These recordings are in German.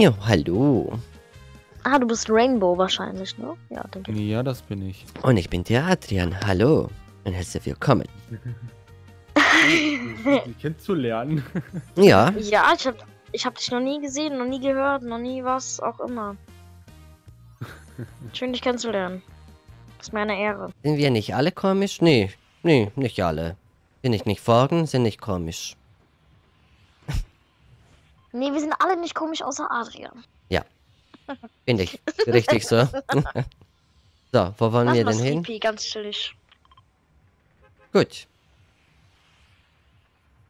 Jo, hallo. Ah, du bist Rainbow wahrscheinlich, ne? Ja, denke ich. Ja, das bin ich. Und ich bin der Adrian, hallo. Und herzlich willkommen. Dich kennenzulernen. Ja. Ja, ich hab dich noch nie gesehen, noch nie gehört, noch nie was auch immer. Schön, dich kennenzulernen. Das ist meine Ehre. Sind wir nicht alle komisch? Nee, nee, nicht alle. Bin ich nicht Forgen, sind nicht komisch. Nee, wir sind alle nicht komisch, außer Adrian. Ja. Bin ich. Richtig so. So, wo wollen wir denn hin? Ganz chillig. Gut.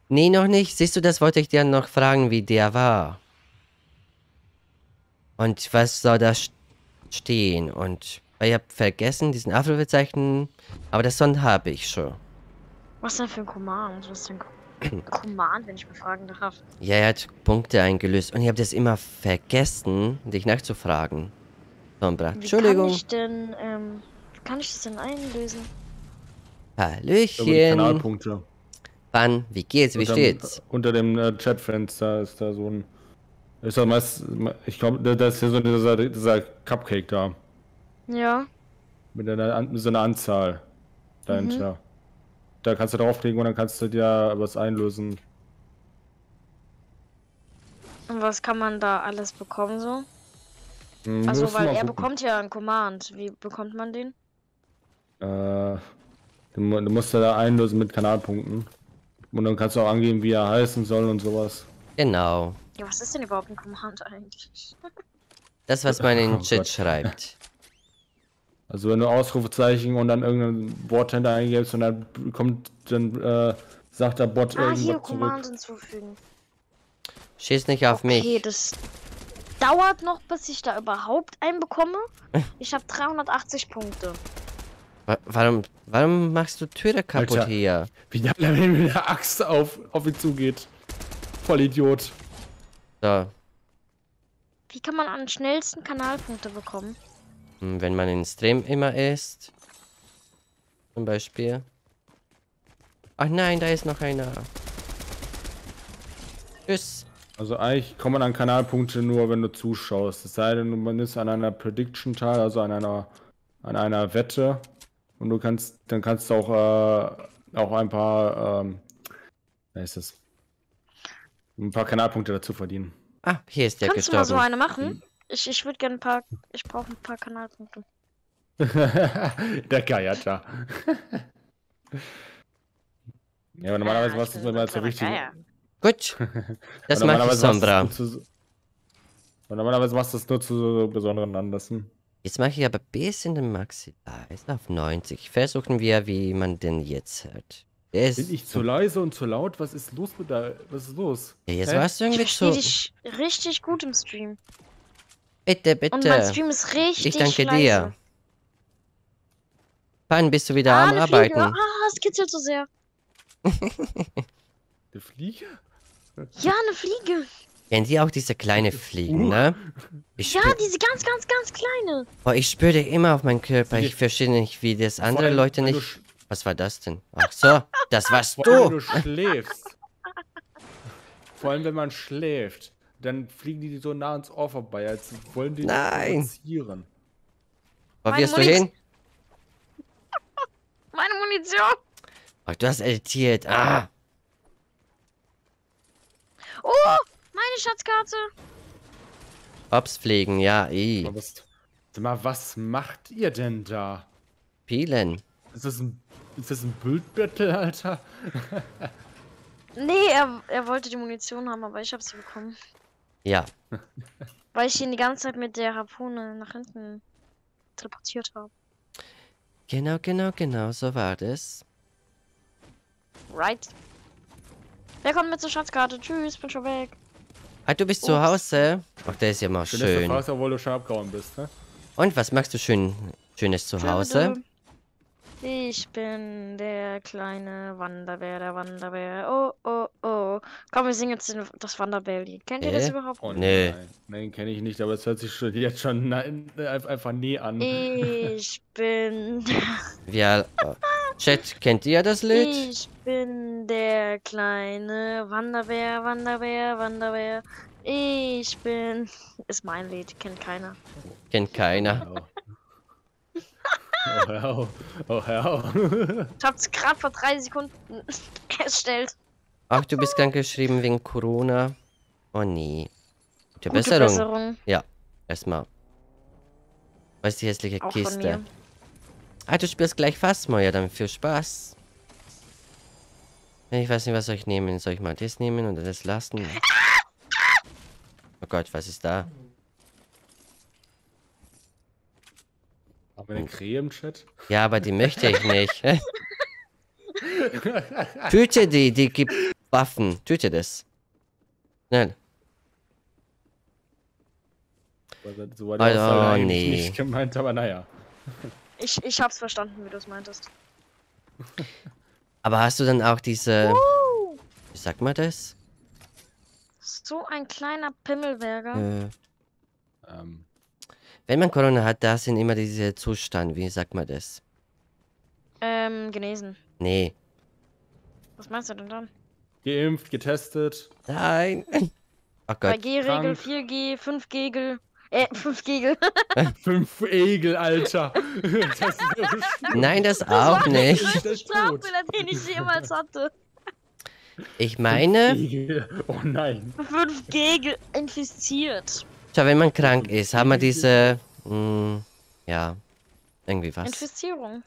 Nee, noch nicht. Siehst du, das wollte ich dir noch fragen, wie der war. Und was soll da stehen? Und ich habe vergessen, diesen Afro-Bezeichnen. Aber das Sonnen habe ich schon. Was denn für ein Command? Was denn Command, wenn ich mal fragen darf? Ja, er hat Punkte eingelöst. Und ich habe das immer vergessen, dich nachzufragen. Sombra, Entschuldigung. Wie kann ich das denn einlösen? Hallöchen. Kanalpunkte. Wann? Wie geht's? Wie steht's? Unter dem Chatfenster ist da so ein... Ist das meist... Ich glaube, da ist ja so dieser Cupcake da. Ja. Mit so einer Anzahl dahinter. Mhm. Da kannst du draufklicken und dann kannst du dir was einlösen. Und was kann man da alles bekommen so? Also, weil er bekommt ja einen Command. Wie bekommt man den? Du musst ja da einlösen mit Kanalpunkten. Und dann kannst du auch angeben, wie er heißen soll und sowas. Genau. Ja, was ist denn überhaupt ein Command eigentlich? Das, was man in den Chat schreibt. Also wenn du Ausrufezeichen und dann irgendein Wort hinter eingibst und dann kommt, dann sagt der Bot irgendwas hier Command hinzufügen. Schieß nicht auf mich. Okay, das dauert noch, bis ich da überhaupt einen bekomme. Ich habe 380 Punkte. Warum machst du Türe kaputt, Alter, hier? Wie der mit der Axt auf ihn zugeht. Voll Idiot. So. Wie kann man am schnellsten Kanalpunkte bekommen? Wenn man in Stream immer ist. Zum Beispiel. Ach nein, da ist noch einer. Tschüss. Also eigentlich kommt man an Kanalpunkte nur, wenn du zuschaust. Es sei denn, man ist an einer Prediction teil, also an einer Wette. Und du kannst du auch ein paar, ein paar Kanalpunkte dazu verdienen. Ah, hier ist der Gestorben. Kannst du mal so eine machen? Ich würde gerne ich brauche ein paar Kanalpunkte. Der Geier. Ja, aber normalerweise war es immer so richtig. Gut, das macht Sombra. Normalerweise machst du das nur zu so besonderen Anlässen. Jetzt mache ich aber bis in den Maxilla. Ist auf 90. Versuchen wir, wie man den jetzt hört. Bin ich zu leise und zu laut? Was ist los mit da? Was ist los? Ja, jetzt warst du irgendwie so. Ich verstehe dich richtig gut im Stream. Bitte, bitte. Und mein Stream ist richtig. Ich danke dir. Wann bist du wieder am Arbeiten? Fliege. Ah, es kitzelt so sehr. Eine Fliege? Ja, eine Fliege. Kennen Sie auch diese kleine Fliegen, ne? Ja, diese ganz, ganz, ganz kleine. Boah, ich spüre die immer auf meinen Körper. Ich verstehe nicht, wie das andere Leute nicht... Was war das denn? Ach so, das warst du. Vor allem, wenn du schläfst. Vor allem, wenn man schläft. Dann fliegen die so nah ans Ohr vorbei, als wollen die provozieren. Wo wirst du hin? Meine Munition! Ach, du hast editiert. Ah! Oh! Meine Schatzkarte! Ops, fliegen, ja, Sag mal, was macht ihr denn da? Pielen. Ist das ein Bildbattle, Alter? Nee, er wollte die Munition haben, aber ich hab sie bekommen. Ja. Weil ich ihn die ganze Zeit mit der Harpune nach hinten teleportiert habe. Genau, so war das. Right. Wer kommt mit zur Schatzkarte? Tschüss, bin schon weg. Ah, du bist zu Hause? Ach, der ist ja mal schön. Du bist zu Hause, obwohl du schon abgehauen bist, ne? Und was machst du Schönes zu Hause? Ich bin der kleine Wanderbär, oh. Komm, wir singen jetzt das Wanderbärlied. Kennt ihr das überhaupt? Oh, nee. Nein, kenne ich nicht, aber es hört sich jetzt schon einfach nie an. Ich bin... Ja, Chat, kennt ihr das Lied? Ich bin der kleine Wanderbär, Ich bin... Ist mein Lied, kennt keiner. Kennt keiner. Oh, hör auf. Oh, hör auf. Ich hab's gerade vor 3 Sekunden erstellt. Ach, du bist krank geschrieben wegen Corona. Oh nee. Gute Besserung. Ja, erstmal. Was ist die hässliche auch Kiste? Ah, du spielst gleich Phasmo, ja dann viel Spaß. Ich weiß nicht, was soll ich nehmen. Soll ich mal das nehmen oder das lassen? Oh Gott, was ist da? Aber eine Krähe im Chat? Ja, aber die möchte ich nicht. Töte die, die gibt Waffen. Töte das. Nein. So war die Aussage nee. Nicht gemeint, aber naja. Ich hab's verstanden, wie du es meintest. Aber hast du dann auch diese... Wie sagt man das? So ein kleiner Pimmelberger. Wenn man Corona hat, da sind immer diese Zustand. Wie sagt man das? Genesen. Nee. Was meinst du denn dann? Geimpft, getestet. Nein. Oh Gott. Bei G-Regel, 4G, 5G. 5G. 5Egel, Alter. Das ist nein, das auch nicht. Das war der größte Strafbilder, den ich jemals hatte. Ich meine... 5G. Oh nein. 5G infiziert. Schau, wenn man krank ist, haben wir diese... ja, irgendwie was. Infizierung.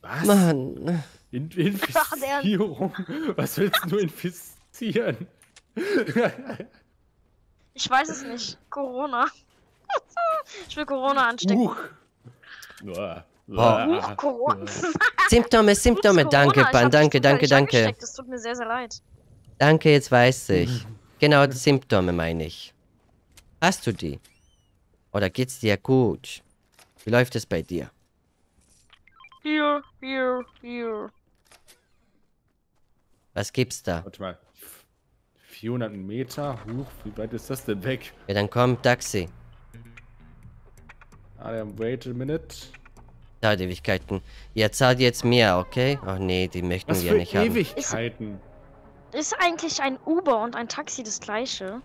Was? Mann. Infizierung? Was willst du infizieren? Ich weiß es nicht. Corona. Ich will Corona anstecken. Corona. Symptome. Danke, Pan. Danke. Das tut mir sehr, sehr leid. Danke, jetzt weiß ich. Genau, die Symptome meine ich. Hast du die? Oder geht's dir gut? Wie läuft es bei dir? Hier. Was gibt's da? Warte mal. 400 Meter? Huch, wie weit ist das denn weg? Ja, dann komm, Taxi. Wait a minute. Da, Ewigkeiten. Ihr zahlt jetzt mehr, okay? Ach nee, die möchten wir nicht haben. Ewigkeiten? Ist eigentlich ein Uber und ein Taxi das gleiche?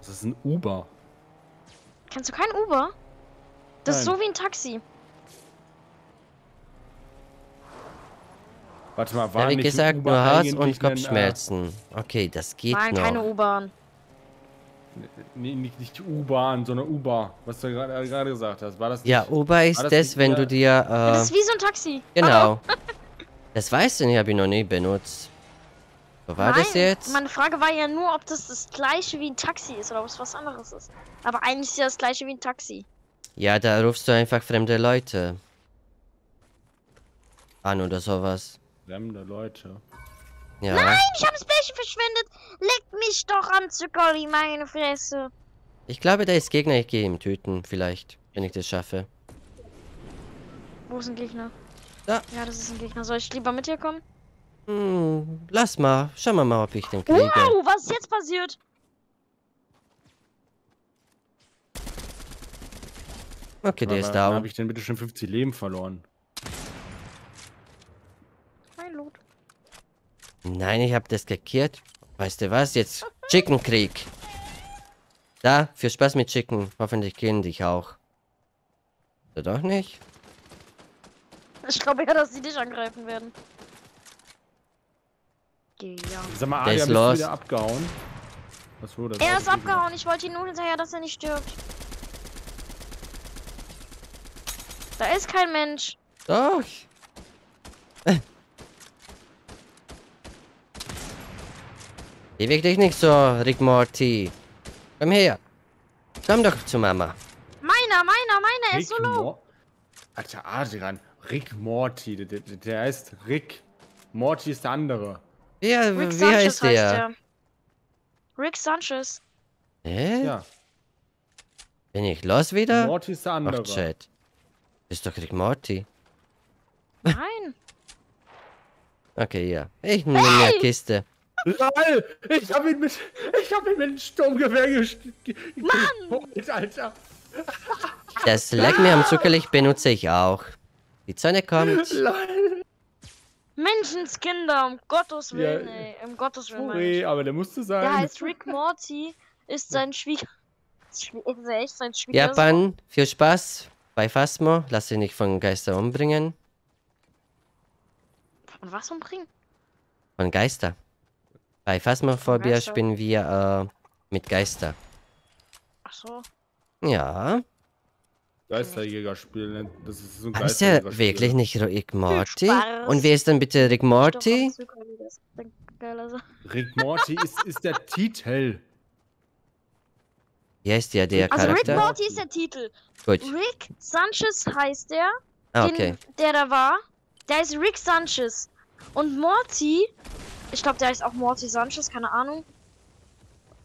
Das ist ein Uber. Kennst du kein Uber? Das ist so wie ein Taxi. Warte mal, war nicht gesagt, nur Hals und Kopfschmerzen. Okay, das geht noch. Keine U-Bahn. Nee, nicht U-Bahn, sondern Uber. Was du gerade gesagt hast, war das nicht? Ja, Uber ist das, wenn du dir... das ist wie so ein Taxi. Genau. Das weißt du nicht, habe ich noch nie benutzt. Wo war das jetzt? Meine Frage war ja nur, ob das das gleiche wie ein Taxi ist oder ob es was anderes ist. Aber eigentlich ist ja das gleiche wie ein Taxi. Ja, da rufst du einfach fremde Leute an oder sowas. Fremde Leute. Ja. Nein, ich hab's Pech verschwendet. Leckt mich doch am Zuckerli, meine Fresse. Ich glaube, da ist Gegner. Ich gehe ihm töten, vielleicht, wenn ich das schaffe. Wo ist ein Gegner? Da. Ja, das ist ein Gegner. Soll ich lieber mit dir kommen? Hm, lass mal. Schauen wir mal, ob ich den kriege. Wow, was ist jetzt passiert? Okay, der ist da. Dann habe ich denn bitte schon 50 Leben verloren. Nein, ich habe das gekehrt. Weißt du was? Jetzt Chickenkrieg. Da, viel Spaß mit Chicken. Hoffentlich killen dich auch. Oder doch nicht? Ich glaube ja, dass sie dich angreifen werden. Ja. Sag mal, Adrian, bist du wieder abgehauen? Was wurde das? Er ist abgehauen. Ich wollte ihn nur hinterher, dass er nicht stirbt. Da ist kein Mensch. Doch. Beweg dich nicht so, Rick Morty. Komm her. Komm doch zu Mama. Meiner ist so low. Alter, Adrian. Rick Morty. Der heißt Rick. Morty ist der andere. Ja, wie heißt der? Rick Sanchez. Hä? Ja. Bin ich los wieder? Morty ist der andere. Ach, Chat. Ist doch Rick Morty. Nein. Okay, ja. Ich nehme eine Kiste. LOL! Ich hab ihn mit dem Sturmgewehr geholt, Alter! Das Leck mir am Zuckerlicht benutze ich auch. Die Sonne kommt. LOL! Menschenskinder, um Gottes Willen, ja, ey. Um Gottes Willen. Sorry, aber der musste sein. Der heißt Rick Morty, ist sein Schwiegersohn. Japan, viel Spaß bei Phasmo. Lass dich nicht von Geister umbringen. Von was umbringen? Von Geister. Bei Phasmophobia spielen wir mit Geister. Ach so. Ja. Geisterjäger spielen, das ist so ein Geisterjäger. Ist ja wirklich nicht Rick Morty? Und wer ist denn bitte Rick Morty? Rick Morty ist der Titel. Hier ist ja der Charakter. Also Rick Morty ist der Titel. Gut. Rick Sanchez heißt der, der da war. Der ist Rick Sanchez. Und Morty, ich glaube der heißt auch Morty Sanchez, keine Ahnung,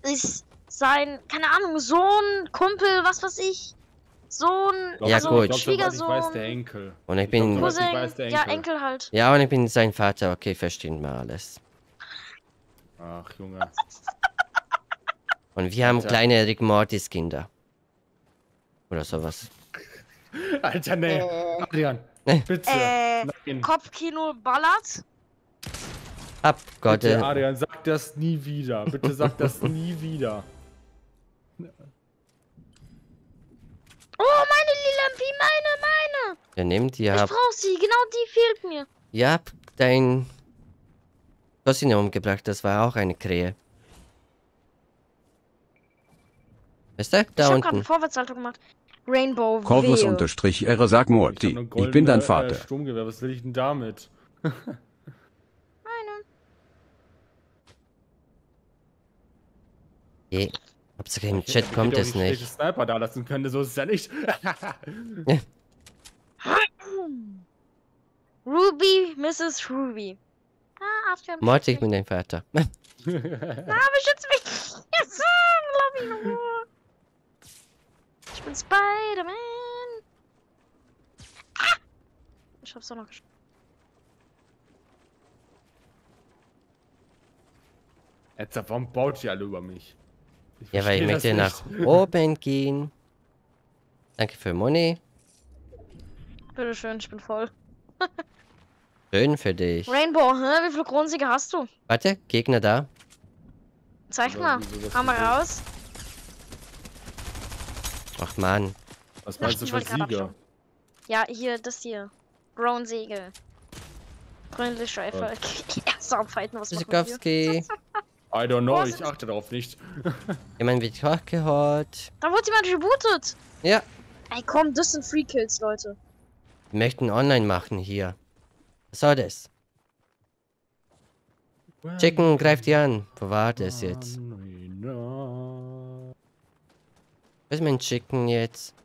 ist sein, keine Ahnung, Sohn, Kumpel, was weiß ich. Sohn, ja, so gut. Schwiegersohn. Ich weiß, der Enkel. Und ich bin Cousin, ja, Enkel halt. Ja, und ich bin sein Vater. Okay, verstehen wir alles. Ach, Junge. Und wir haben kleine Rick Mortys Kinder. Oder sowas. Alter, nee. Adrian, bitte. Kopfkino ballert. Ab, Gott. Bitte, Adrian, sag das nie wieder. Bitte sag das nie wieder. Oh, meine Lilampi, meine! Ja, nimm die ab. Ich brauch sie, genau die fehlt mir. Ja, dein... Du hast ihn ja umgebracht, das war auch eine Krähe. Weißt du, da unten. Ich hab grad eine Vorwärtshaltung gemacht. Rainbow, Corvus_R, sag Morty, ich bin dein Vater. Sturmgewehr, was will ich denn damit? Meine. Yeah. Hauptsache im Chat kommt es nicht. Sniper da lassen könnte, so ist es ja nicht. Ruby, Mrs. Ruby. Ah, Morty, ich bin dein Vater. Ah, beschütze mich. Yes, love you. Ich bin Spider-Man. Ah! Ich hab's auch noch geschafft. Jetzt, warum baut ihr alle über mich? Ja, weil ich möchte nach oben gehen. Danke für Money. Bitteschön, ich bin voll. Schön für dich. Rainbow, hä? Wie viele Kronensieger hast du? Warte, Gegner da. Zeig mal, komm mal raus. Ach man. Was meinst du für Sieger? Ja, hier, das hier. Kronensieger. Freundlicher Erfolg. Erst am Fighten, was machen wir? I don't know, ich achte darauf nicht. Jemand wird hochgeholt. Da wurde jemand rebootet. Ja. Ey, komm, das sind Free Kills, Leute. Wir möchten online machen hier. Was soll das? Chicken, greift die an. Wo war das jetzt? Was ist mein Chicken jetzt?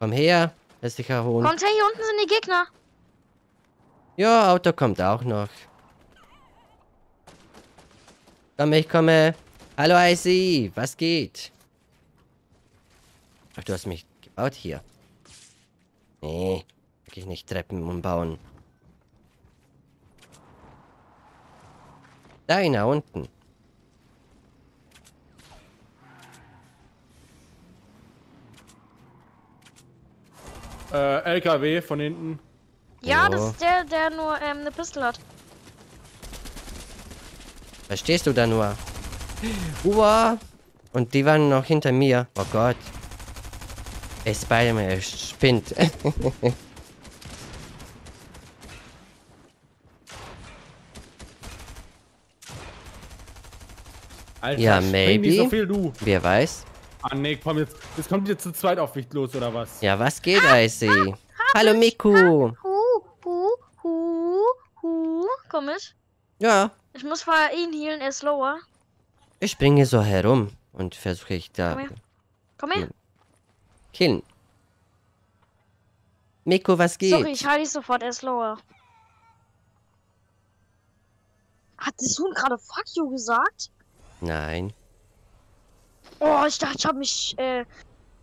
Komm her, lass dich erholen. Kommt her, hier unten sind die Gegner. Ja, Auto kommt auch noch. Komm, ich komme. Hallo, IC. Was geht? Ach, du hast mich gebaut hier. Nee, wirklich nicht Treppen umbauen. Da einer unten. LKW von hinten. Ja, oh. Das ist der, der nur eine Pistole hat. Verstehst du da nur? Uah! Und die waren noch hinter mir. Oh Gott. Ey, Spider-Man spinnt. Alter, ja, maybe. Nicht so viel, du. Wer weiß. Ah, nee, komm jetzt. Jetzt kommt ihr zu zweit auf mich los, oder was? Ja, was geht, Icy? Hallo, Miku. Komm mit. Ja. Ich muss vorher ihn healen, er ist lower. Ich springe so herum und versuche ich da... Komm her. Komm her. Killen. Miko, was geht? Sorry, ich heile dich sofort, er ist lower. Hat das Huhn gerade fuck you gesagt? Nein. Oh, ich dachte, ich hab mich...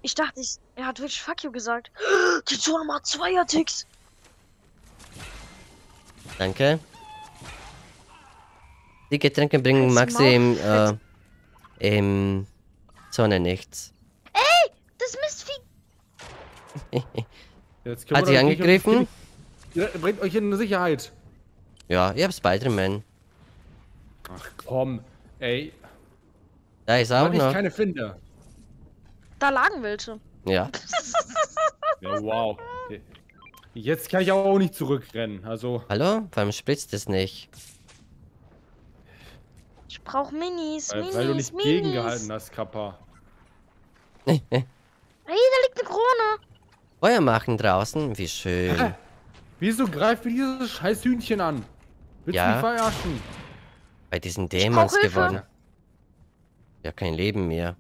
ich dachte, er hat wirklich fuck you gesagt. Die Zone hat 2er-Ticks. Danke. Die Getränke bringen Maxi im Sonne nichts. Ey, das Mistvieh! Hat sie angegriffen? Bringt euch in Sicherheit. Ja, ich hab Spider-Man. Ach komm, ey. Da ist auch noch. Weil ich keine finde. Da lagen welche. Ja. Ja, wow. Jetzt kann ich auch nicht zurückrennen, also... Hallo? Warum spritzt das nicht? Ich brauch Minis, weil du nicht Minis gegengehalten hast, Kappa. Hey, da liegt eine Krone. Feuer machen draußen, wie schön. Ah, wieso greift mir dieses scheiß Hühnchen an? Willst du mich verarschen? Bei diesen Dämons gewonnen. Ich hab kein Leben mehr.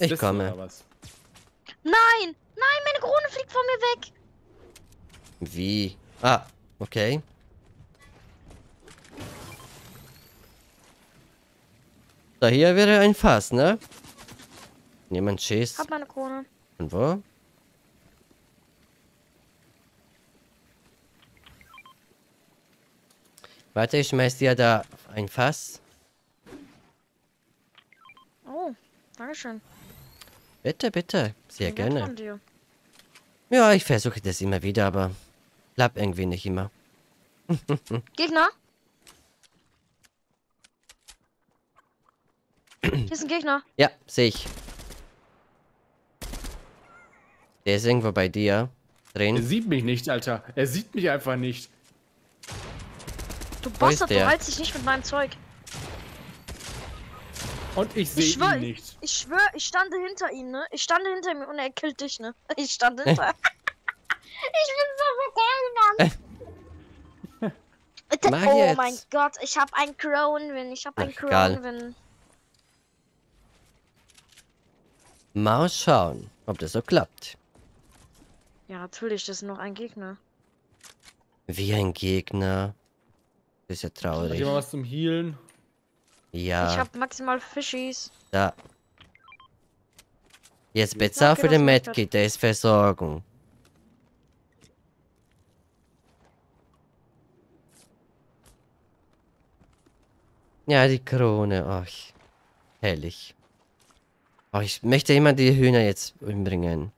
Ich komme. Oder was? Nein! Nein, meine Krone fliegt von mir weg! Wie? Ah, okay. Da hier wäre ein Fass, ne? Jemand schießt. Hab meine Krone. Und wo? Warte, ich schmeiß dir da ein Fass. Oh, dankeschön. Bitte, bitte. Sehr gerne. Ja, ich versuche das immer wieder, aber klappt irgendwie nicht immer. Gegner? Hier ist ein Gegner. Ja, sehe ich. Der ist irgendwo bei dir drin. Er sieht mich nicht, Alter. Er sieht mich einfach nicht. Du Bastard, du heizt dich nicht mit meinem Zeug. Und ich sehe ihn nicht. Ich schwöre, ich stand hinter ihm, ne? Ich stand hinter ihm und er killt dich, ne? Ich stand hinter Ich bin so vergangen, Mann. Oh mein Gott, ich hab einen Crown-Win. Ich hab einen Crown-Win. Mal schauen, ob das so klappt. Ja, natürlich, das ist noch ein Gegner. Wie ein Gegner? Das ist ja traurig. Hat jemand was zum Healen? Ja. Ich hab maximal Fischis. Da. Jetzt bezahl für den Medkit, der ist Versorgung. Ja, die Krone, ach. Herrlich. Oh, ich möchte immer die Hühner jetzt umbringen.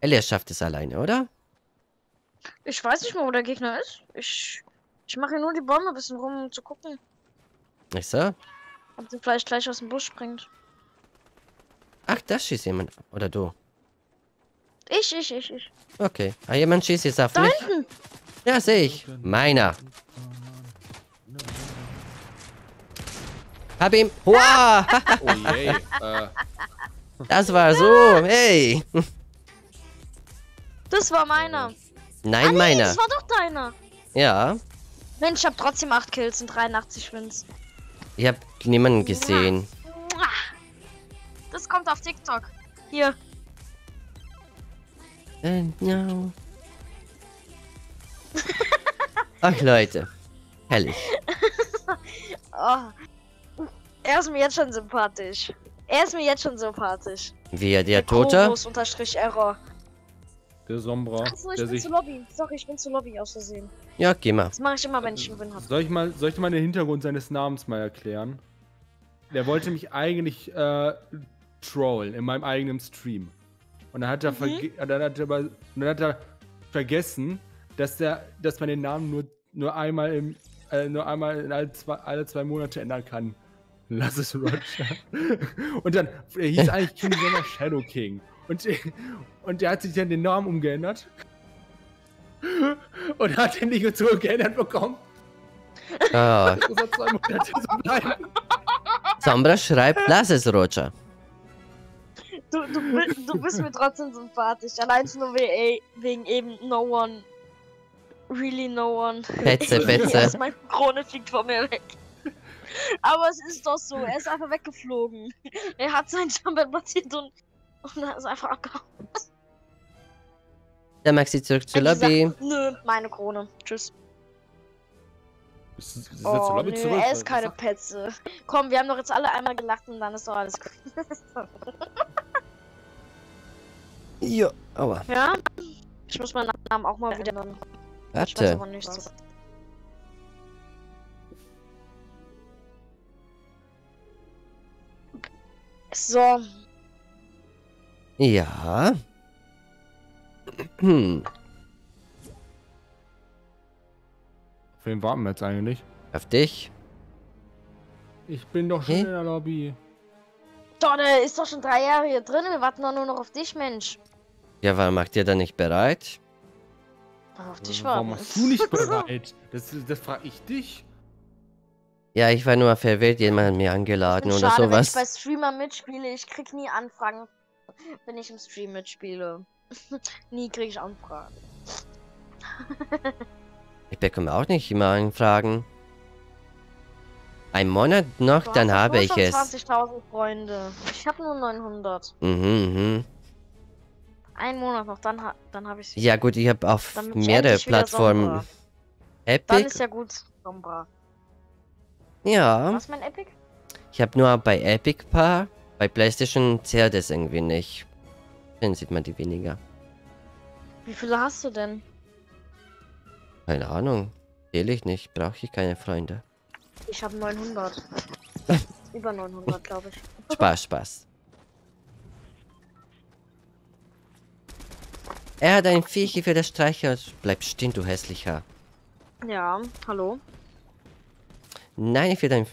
Elias schafft es alleine, oder? Ich weiß nicht mehr, wo der Gegner ist. Ich mache nur die Bombe ein bisschen rum, um zu gucken. Nicht so? Ob sie vielleicht gleich aus dem Busch springt. Ach, da schießt jemand. Oder du? Ich. Okay. Ah, jemand schießt jetzt auf mich. Da hinten! Ja, sehe ich. Meiner. Hab ihn. Wow! Oh je. Das war so, hey! Das war meiner. Nein, nee, meiner. Das war doch deiner. Ja. Mensch, ich hab trotzdem 8 Kills und 83 Wins. Ich hab niemanden gesehen. Das kommt auf TikTok. Hier. And now. Ach Leute. Herrlich. Oh. Er ist mir jetzt schon sympathisch. Wer, der Tote? _error. Der Sombra. Achso, ich bin zu Lobby. Sorry, ich bin zu Lobby aus Versehen. Ja, geh mal. Das mache ich immer, wenn ich einen Win habe. Soll ich mal den Hintergrund seines Namens mal erklären? Der wollte mich eigentlich trollen in meinem eigenen Stream. Und dann hat er, vergessen, dass man den Namen nur einmal alle zwei Monate ändern kann. Lass es Roger. Und dann, er hieß eigentlich King Sommer Shadow King. Und er hat sich dann den Namen umgeändert. Und hat den nicht zurückgeändert bekommen. Ah. Das muss er 2 Monate so bleiben. Sombra schreibt, lass es Roger. Du bist mir trotzdem sympathisch. Allein nur wegen eben no one. Really no one. Petze. Meine Krone fliegt von mir weg. Aber es ist doch so, er ist einfach weggeflogen. Er hat seinen Jumper platziert und er ist einfach abgehauen. Dann mag sie zurück zur Lobby. Nö, meine Krone. Tschüss. Ist er zur Lobby zurück? Er ist keine Petze. Komm, wir haben doch jetzt alle einmal gelacht und dann ist doch alles gut. Jo, aber. Ja? Ich muss meinen Namen auch mal wieder nennen. Warte. Ich weiß aber nichts. So. Ja. Auf wen warten wir jetzt eigentlich? Auf dich? Ich bin doch schon in der Lobby. Donne, ist doch schon 3 Jahre hier drin. Wir warten doch nur noch auf dich, Mensch. Ja, warum macht ihr dann nicht bereit? Auf dich warten. Warum machst du nicht bereit? Das frage ich dich. Ja, ich war nur verwirrt, jemand hat mir angeladen oder schade, sowas. Wenn ich bei Streamer mitspiele, ich krieg nie Anfragen, wenn ich im Stream mitspiele. Nie krieg ich Anfragen. Ich bekomme auch nicht immer Anfragen. Ein Monat noch, du dann habe ich es. 20.000 Freunde. Ich habe nur 900. Mhm, mhm. Ein Monat noch, dann habe ich. Ja gut, ich habe auf mehrere Plattformen. Epic. Dann ist ja gut, Sombra. Ja. Was mein Epic? Ich habe nur bei Epic paar, bei PlayStation zählt es irgendwie nicht. Dann sieht man die weniger. Wie viele hast du denn? Keine Ahnung, zähle ich nicht, brauche ich keine Freunde. Ich habe 900. Über 900, glaube ich. Spaß, Spaß. Er hat ein Viech für das Streicher. Bleib stehen, du hässlicher. Ja, hallo. Nein, für dein...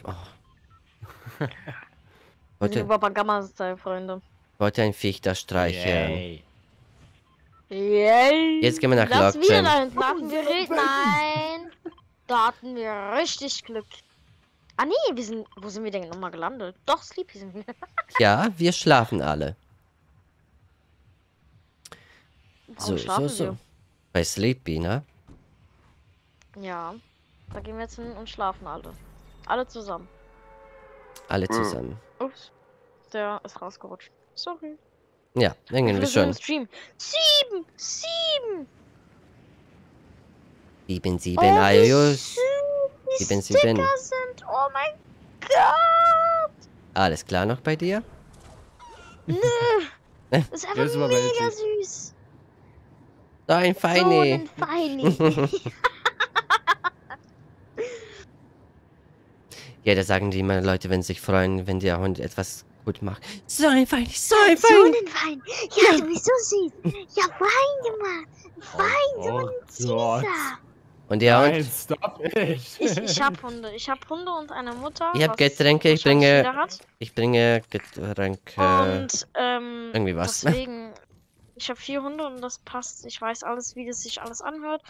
Oh. Über Bagamma-Style, Freunde. Wollte ein Viech das streichern. Yay. Yay. Jetzt gehen wir nach Lockdown. Da hatten wir Nein. Da hatten wir richtig Glück. Ah nee, wir sind... Wo sind wir denn nochmal gelandet? Doch, Sleepy sind wir. Ja, wir schlafen alle. Warum so. Wir? Bei Sleepy, ne? Ja. Da gehen wir jetzt hin und schlafen alle. Alle zusammen. Alle zusammen. Ups. Der ist rausgerutscht. Sorry. Ja, irgendwie schon. Im Stream. 7! 7, 7, Ayos. 7, 7. Oh mein Gott! Alles klar noch bei dir? Nö. Das ist einfach das mega süß. So ein Feini. So ein Feini. Ja, da sagen die immer Leute, wenn sie sich freuen, wenn der Hund etwas gut macht. So ein Fein, so ein Fein. So ein Fein. Ja, du bist so süß. Ja, Fein gemacht. Fein, so ein Süßer. Und der Hund? Nein, stopp. Ich hab Hunde. Ich hab Hunde und eine Mutter. Ich hab Getränke, ich bringe Getränke. Und, irgendwie was. Deswegen, ich hab 4 Hunde und das passt. Ich weiß alles, wie das sich alles anhört.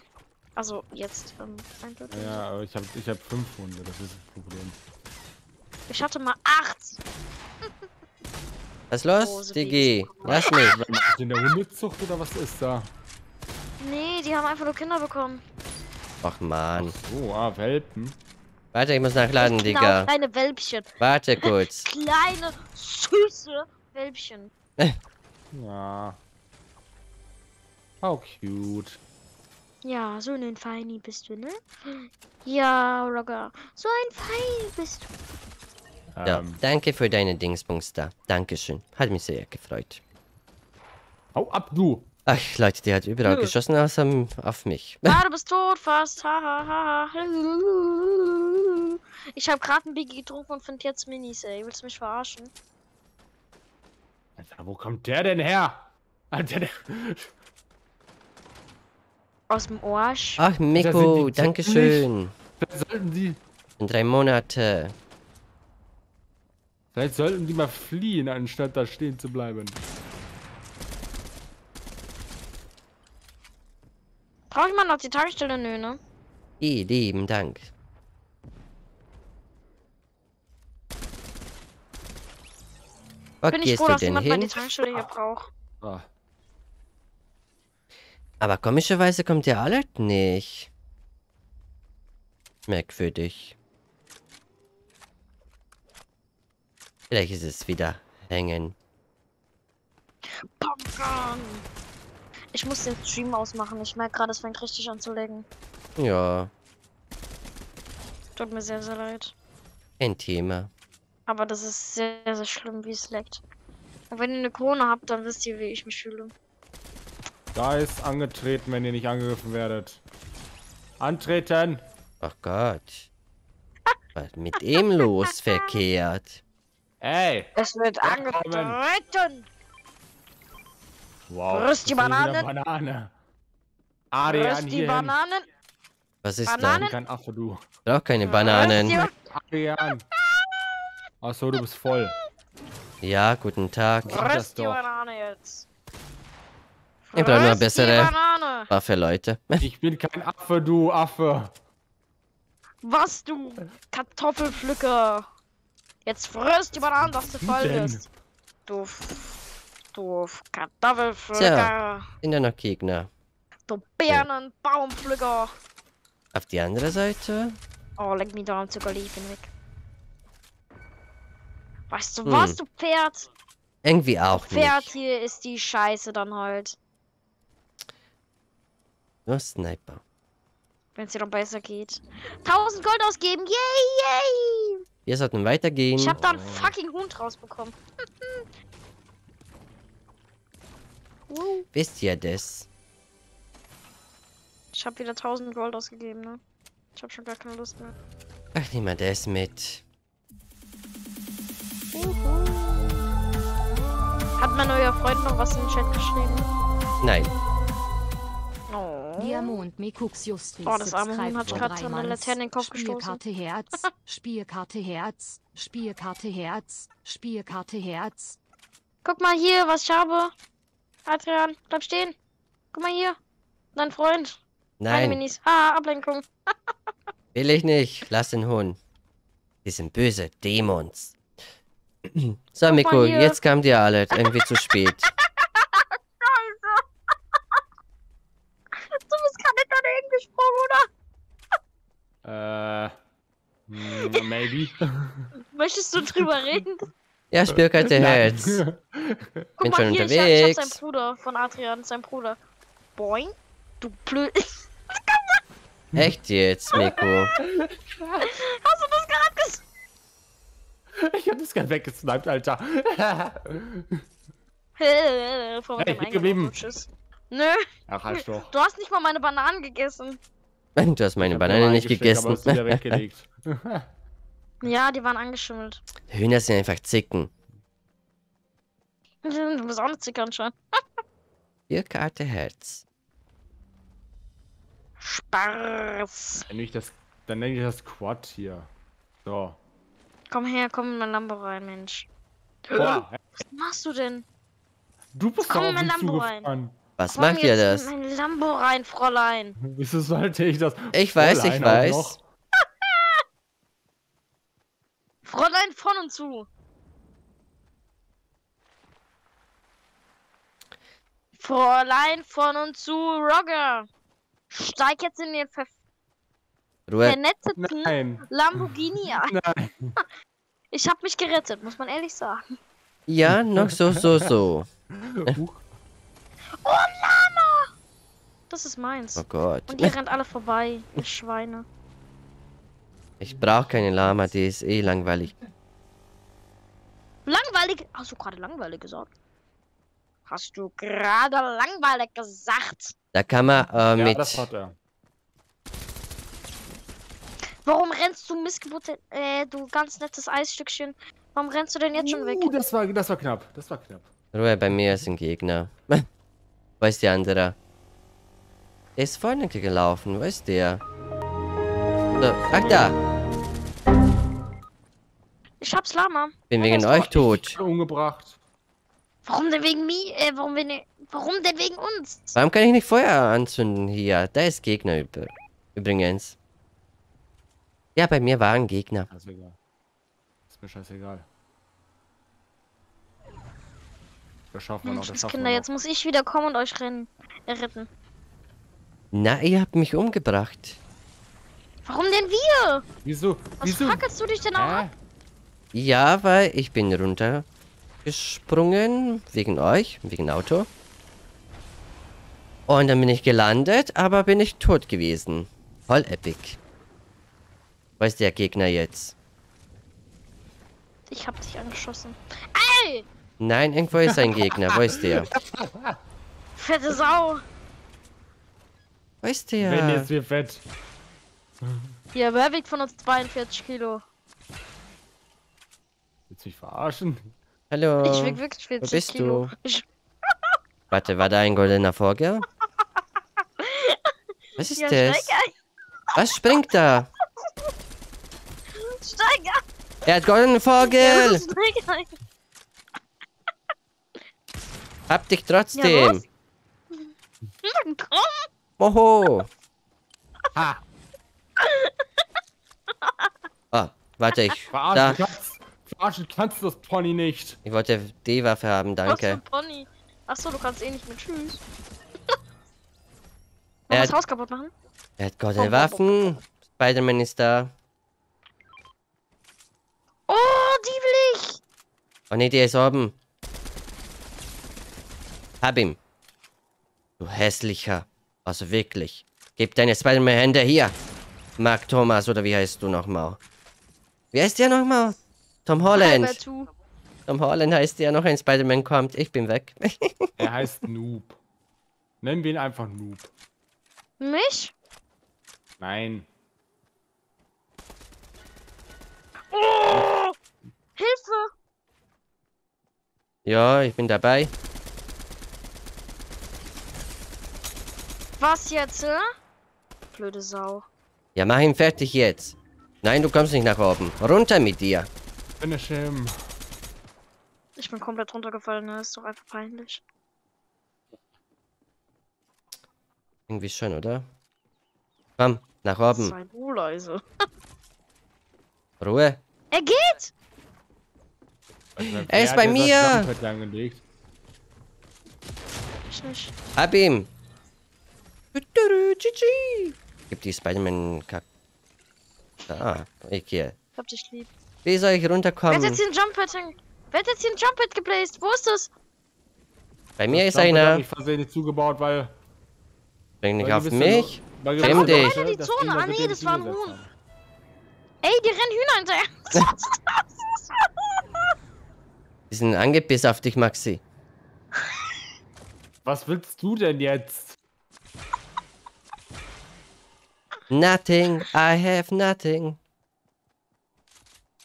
Also, jetzt, ja, aber ich hab 5 Hunde, das ist das Problem. Ich hatte mal 8! Was ist los, Diggi? Lass mich! Ist in der Hundezucht oder was ist da? Nee, die haben einfach nur Kinder bekommen. Ach man. Oh, ah, Welpen. Warte, ich muss nachladen, Digga. Genau, kleine Welpchen. Warte kurz. Kleine, süße Welpchen. Ja. How cute. Ja, so ein Feini bist du, ne? Ja, Roger. So ein Feini bist du. Ja, danke für deine Dingsbums da. Dankeschön. Hat mich sehr gefreut. Hau ab, du! Ach, Leute, der hat überall geschossen, außer auf mich. Ah, du bist tot fast. Hahaha. Ich habe gerade ein Biggie getrunken und finde jetzt Minis, ey. Willst du mich verarschen? Alter, wo kommt der denn her? Alter, der... Aus dem Arsch. Ach, Miko, danke schön. Vielleicht sollten die... In 3 Monate. Vielleicht sollten die mal fliehen, anstatt da stehen zu bleiben. Brauche ich mal noch die Tankstelle, nö, ne? Lieben Dank. Wo bin ich froh, dass jemand mal die Tankstelle hier braucht. Ah. Aber komischerweise kommt der Alert nicht. Merkwürdig. Vielleicht ist es wieder hängen. Ich muss den Stream ausmachen. Ich merke gerade, es fängt richtig an zu laggen. Ja. Tut mir sehr, sehr leid. Kein Thema. Aber das ist sehr, sehr schlimm, wie es laggt. Und wenn ihr eine Krone habt, dann wisst ihr, wie ich mich fühle. Da ist angetreten, wenn ihr nicht angegriffen werdet. Antreten! Ach Gott. Was ist mit ihm los verkehrt? Ey! Es wird angetreten! Wow. Rüst die Bananen! Banane. Adrian, rüst die Bananen! Was ist Bananen? Kein Affe, du. Ich brauch keine Bananen. Adrian. Achso, du bist voll. Ja, guten Tag. Friss die Banane jetzt. Ich brauche eine bessere Waffe, Leute. Ich bin kein Affe, du Affe. Was, du Kartoffelpflücker. Jetzt friss die Bananen, dass du voll bist. Du Kartoffelpflücker. So, sind ja noch Gegner. Du Birnenbaumpflücker. Auf die andere Seite? Oh, leck mich da am Zuckerli, ich bin weg. Weißt du was, du Pferd? Irgendwie auch Pferd nicht. Pferd hier ist die Scheiße dann halt. Nur Sniper. Wenn es dir doch besser geht. 1000 Gold ausgeben, yay, yay! Wir sollten weitergehen. Ich hab da einen fucking Hund rausbekommen. Wisst ihr das? Ich hab wieder 1000 Gold ausgegeben, ne? Ich hab schon gar keine Lust mehr. Ach, nehmen wir das mit. Hat mein neuer Freund noch was in den Chat geschrieben? Nein. Oh. Oh, das arme Huhn hat gerade so eine Laterne in den Kopf gestoßen. Spielkarte Herz, Spielkarte Herz, Spielkarte Herz, Spielkarte Herz. Guck mal hier, was ich habe. Adrian, bleib stehen. Guck mal hier. Dein Freund. Nein. Meine Minis. Ah, Ablenkung. Will ich nicht. Lass den Huhn. Die sind böse Dämons. So, Miko, jetzt kamt ihr alle irgendwie zu spät. Scheiße. Du bist gerade nicht daneben gesprungen, oder? Maybe. Möchtest du drüber reden? Ja, Spielkarte Herz. Guck mal, hier, ich hab seinen Bruder von Adrian, sein Bruder. Boing. Du blöd. Echt jetzt, Miko? Hast du das gerade gesagt? Ich hab das gerade weggesniped, Alter. Hey, ich geblieben. Nö. Ach, hast doch. Du hast nicht mal meine Bananen gegessen. Du hast meine Bananen nicht gegessen. Aber hast du wieder weggelegt. Ja, die waren angeschimmelt. Hühner sind einfach Zicken. Du bist auch eine Zicke anscheinend. Ihr Karte Herz. Spaß. Dann nenne ich das Quad hier. So. Komm her, komm in mein Lambo rein, Mensch. Boah, was machst du denn? Du bist komm in mein Lambo rein. Was komm macht ihr das? In mein Lambo rein, Fräulein. Wieso sollte ich das? Ich weiß, Fräulein, ich weiß. Fräulein von und zu. Fräulein von und zu, Roger. Steig jetzt in den vernetzten Lamborghini ein. Nein. Ich hab mich gerettet, muss man ehrlich sagen. Ja, noch so. Oh, Lama! Das ist meins. Oh Gott. Und ihr rennt alle vorbei, ihr Schweine. Ich brauch keine Lama, die ist eh langweilig. Langweilig? Hast du gerade langweilig gesagt? Hast du gerade langweilig gesagt? Da kann man mit... Ja, das hat er. Warum rennst du Missgeburt, du ganz nettes Eisstückchen? Warum rennst du denn jetzt schon weg? Das war knapp. Das war knapp. Ruhe, bei mir ist ein Gegner. Wo ist der andere? Der ist vorne gelaufen. Wo ist der? So. Ach, da. Ich hab's Lama. Bin wegen euch tot. Umgebracht. Warum denn wegen mir? Warum denn wegen uns? Warum kann ich nicht Feuer anzünden hier? Da ist Gegner übrigens. Ja, bei mir waren Gegner. Das ist mir egal. Ist mir scheißegal. Das schaffen wir noch, das schaffen wir noch. Kinder, jetzt muss ich wieder kommen und euch retten. Na, ihr habt mich umgebracht. Warum denn wir? Wieso? Wieso fackelst du dich denn auch ab? Ja, weil ich bin runtergesprungen. Wegen euch. Wegen Auto. Und dann bin ich gelandet, aber bin ich tot gewesen. Voll epic. Wo ist der Gegner jetzt? Ich hab dich angeschossen. Ey! Nein, irgendwo ist ein Gegner. Wo ist der? Fette Sau! Wo ist der? Wenn jetzt wir fett. Ja, wer wiegt von uns 42 Kilo? Willst du mich verarschen? Hallo. Ich wieg wirklich 40 Kilo. Wo bist du? Warte, war da ein goldener Vorgänger? Was ist das? Was springt da? Steig ab! Er hat goldenen Vogel! Ja, hab dich trotzdem! Ja, komm! Oho! Ah. Oh, warte, ich. Verarschen kannst du das Pony nicht! Ich wollte die Waffe haben, danke. Pony. Achso, du kannst eh nicht mit. Tschüss. Er hat das Haus kaputt machen. Er hat goldene Waffen. Spider-Man ist da. Oh, die will ich! Oh ne, der ist oben. Hab ihn. Du hässlicher. Also wirklich. Gib deine Spider-Man-Hände hier. Mark Thomas, oder wie heißt du nochmal? Wie heißt der nochmal? Tom Holland. Tom Holland heißt der, noch ein Spider-Man kommt. Ich bin weg. Er heißt Noob. Nennen wir ihn einfach Noob. Mich? Nein. Oh! Hilfe! Ja, ich bin dabei. Was jetzt, blöde Sau. Ja, mach ihn fertig jetzt. Nein, du kommst nicht nach oben. Runter mit dir. Finish him. Ich bin komplett runtergefallen, das ist doch einfach peinlich. Irgendwie schon, oder? Komm, nach oben. Sei du leise. Ruhe. Er geht! Er ist bei mir! Ich nicht. Hab ihn! Gib die Spider-Man Kack. Ah, ich hier. Ich hab dich lieb. Wie soll ich runterkommen? Wer hat jetzt den Jump-Pad? Wer hat jetzt den Jump-Pad geplaced? Wo ist das? Bei mir ist einer. Ich hab versehentlich zugebaut, weil. Bring nicht auf mich. Nimm dich. Ah nee, das war ein Huhn. Ey, die rennen Hühner hinterher. Die sind angepisst auf dich, Maxi. Was willst du denn jetzt? Nothing, I have nothing.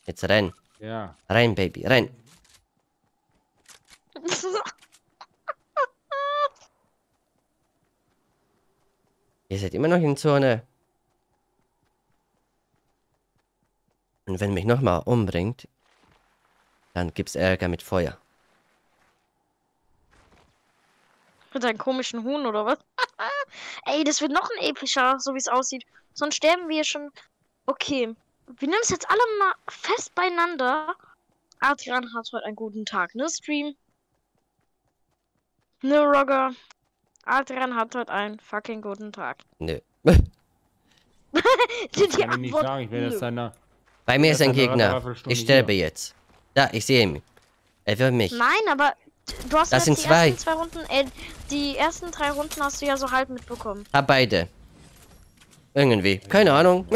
Jetzt renn. Ja. Renn, Baby, renn. Ihr seid immer noch in Zone. Und wenn mich nochmal umbringt, dann gibt's Ärger mit Feuer. Mit einem komischen Huhn oder was? Ey, das wird noch ein epischer, so wie es aussieht. Sonst sterben wir schon. Okay. Wir nehmen es jetzt alle mal fest beieinander. Adrian hat heute einen guten Tag, ne, Stream? Ne, Rogger? Adrian hat heute einen fucking guten Tag. Nö. Ich kann nicht sagen, ich werde das seiner. Bei mir ist ein Gegner. Ich sterbe jetzt. Da, ich sehe ihn. Er will mich. Nein, aber du hast das jetzt die ersten zwei Runden, die ersten drei Runden hast du ja so halb mitbekommen. Hab beide. Irgendwie. Keine Ahnung.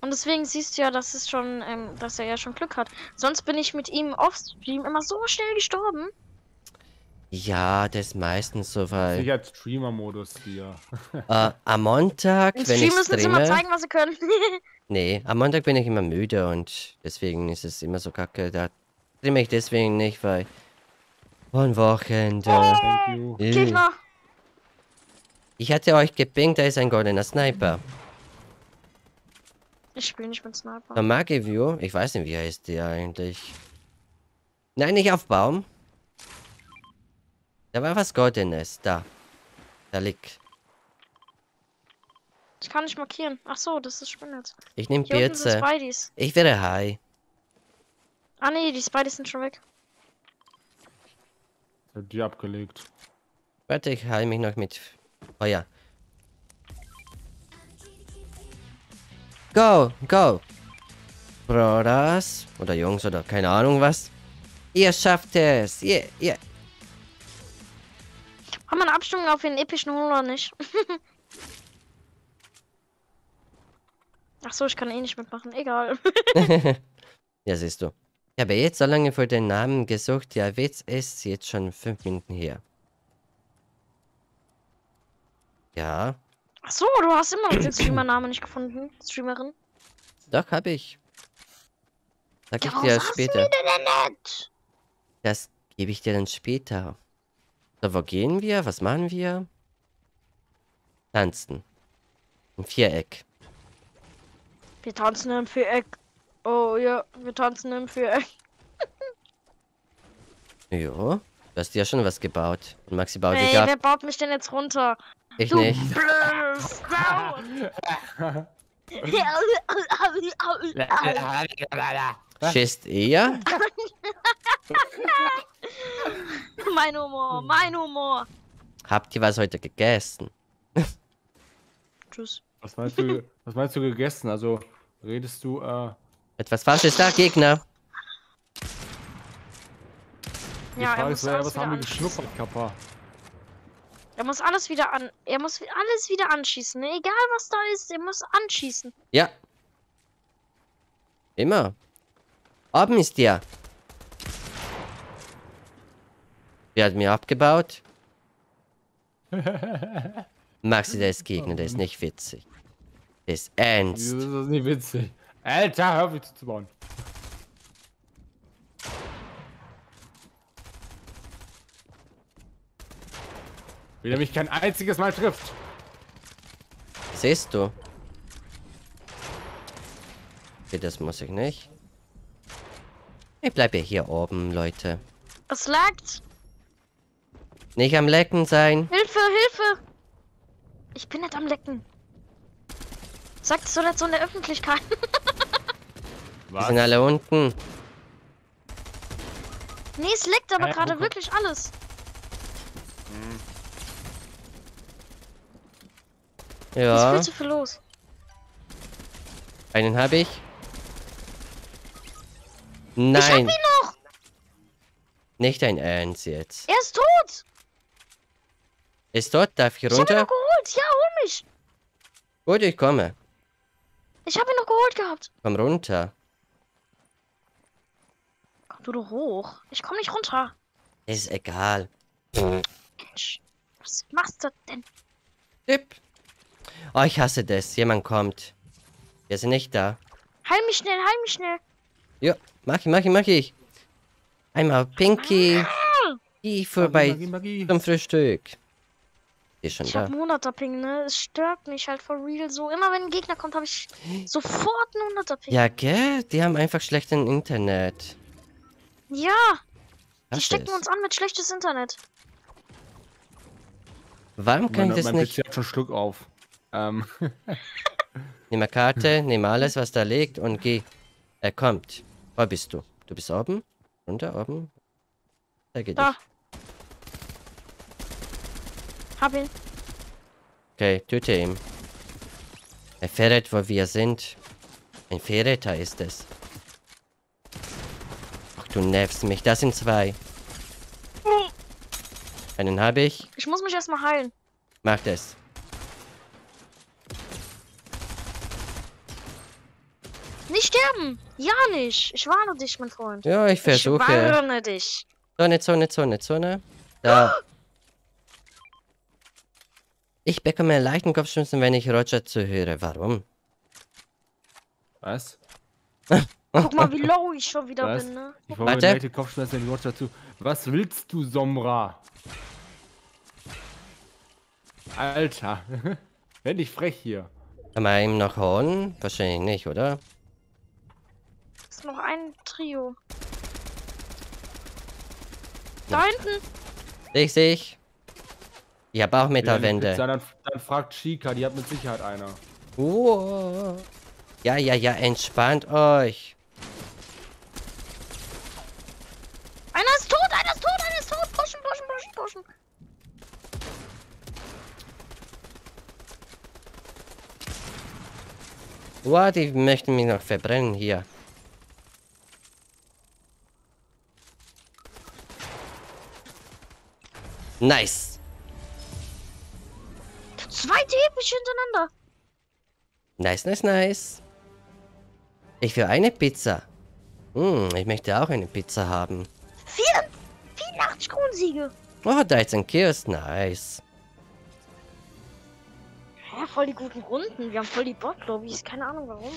Und deswegen siehst du ja, dass es schon, dass er ja schon Glück hat. Sonst bin ich mit ihm offstream immer so schnell gestorben. Ja, das ist meistens so, weil... Ich als Streamer-Modus hier. Am Montag, wenn ich streame... müssen sie mal zeigen, was sie können. Nee, am Montag bin ich immer müde und deswegen ist es immer so kacke. Da streame ich deswegen nicht, weil... Von Wochenende... Oh, Gegner! Ich hatte euch gepinkt, da ist ein goldener Sniper. Ich spiele nicht mit Sniper. Von Magiview? Ich weiß nicht, wie heißt der eigentlich. Nein, nicht auf Baum. Da war was Goldenes. Da. Da liegt. Ich kann nicht markieren. Ach so, das ist spannend. Ich nehme Birze. Ich werde high. Ah nee, die Spideys sind schon weg. Ich hab die abgelegt. Warte, ich heile mich noch mit Feuer. Go, go. Brothers. Oder Jungs oder keine Ahnung was. Ihr schafft es. Yeah, yeah. Haben wir eine Abstimmung auf den epischen Huhn oder nicht? Ach so, ich kann eh nicht mitmachen. Egal. Ja, siehst du. Ich habe jetzt so lange für den Namen gesucht. Der Witz ist jetzt schon 5 Minuten her. Ja. Ach so, du hast immer noch den Streamer-Namen nicht gefunden. Streamerin. Doch, habe ich. Sag ich dir später. Das gebe ich dir dann später. So, wo gehen wir? Was machen wir? Tanzen. Ein Viereck. Wir tanzen im Viereck. Oh ja, wir tanzen im Viereck. Jo, du hast ja schon was gebaut. Und Maxi baut dich ab. Wer baut mich denn jetzt runter? Ich du nicht. Schisst ihr? Mein Humor, mein Humor. Habt ihr was heute gegessen? Tschüss. Was meinst du gegessen? Also redest du etwas Falsches da, Gegner? Ja, er muss alles wieder anschießen. Er muss alles wieder an. Er muss alles wieder anschießen. Egal was da ist, er muss anschießen. Ja. Immer. Oben ist der. Wer hat mir abgebaut? Maxi, der ist Gegner, der ist nicht witzig. Der ist ernst. Das ist nicht witzig. Alter, hör auf mich zu bauen. Wie der mich kein einziges Mal trifft. Siehst du? Okay, das muss ich nicht. Ich bleibe ja hier oben, Leute. Es laggt. Nicht am Lecken sein. Hilfe, Hilfe! Ich bin nicht am Lecken. Sagt es so nicht so in der Öffentlichkeit. Wir sind alle unten. Nee, es leckt aber gerade wirklich alles. Hm. Ja. Es ist viel zu viel los. Einen habe ich. Nein. Ich hab ihn noch. Nicht dein Ernst jetzt. Er ist tot. Ist dort? Darf ich runter? Ich hab ihn noch geholt. Ja, hol mich. Gut, ich komme. Ich hab ihn noch geholt gehabt. Komm runter. Komm du doch hoch. Ich komm nicht runter. Ist egal. Mensch, was machst du denn? Tipp. Oh, ich hasse das. Jemand kommt. Wir sind nicht da. Heil mich schnell, heil mich schnell. Ja, mach ich, mach ich, mach ich. Einmal Pinky. Die vorbei Magie, Magie. Zum Frühstück. Die ist schon ich da. Ich hab 100er Ping, ne? Es stört mich halt for real so. Immer wenn ein Gegner kommt, habe ich sofort einen 100er Ping. Ja, gell? Die haben einfach schlecht Internet. Ja. Was die stecken uns an mit schlechtes Internet. Warum kann ich das nicht? Mein PC hat schon Schluck auf. Nimm eine Karte, nimm alles, was da liegt und geh. Er kommt. Wo bist du? Du bist oben? Runter, oben? Da geht da. Hab ihn. Okay, töte ihn. Er fährt, wo wir sind. Ein Verräter ist es. Ach, du nervst mich. Das sind zwei. Einen habe ich. Ich muss mich erstmal heilen. Mach das. Nicht sterben! Ja nicht! Ich warne dich, mein Freund. Ja, ich versuche. Ich warne dich. Zone, Zone, Zone, Zone. Da. Oh. Ich bekomme einen leichten Kopfschmerzen, wenn ich Roger zuhöre. Warum? Was? Guck mal, wie low ich schon wieder bin, ne? Ich brauche leichte Kopfschmerzen, wenn ich Roger zu. Was willst du, Sombra? Alter. Wenn ich frech hier. Kann man ihm noch hauen? Wahrscheinlich nicht, oder? Ist noch ein Trio. Da hinten! Ich sehe ich. Ich habe auch Meterwände. Dann fragt Chica, die hat mit Sicherheit einer. Oh. Ja, entspannt euch. Einer ist tot, einer ist tot, einer ist tot. Pushen, pushen, pushen, pushen. What? Die möchten mich noch verbrennen hier. Nice. Zwei Teppich hintereinander. Nice, nice, nice. Ich will eine Pizza. Ich möchte auch eine Pizza haben. 84 Kronensiege. Oh, da ist ein Kiosk. Nice. Ja, voll die guten Runden. Wir haben voll die Bot-Lobbys. Keine Ahnung warum.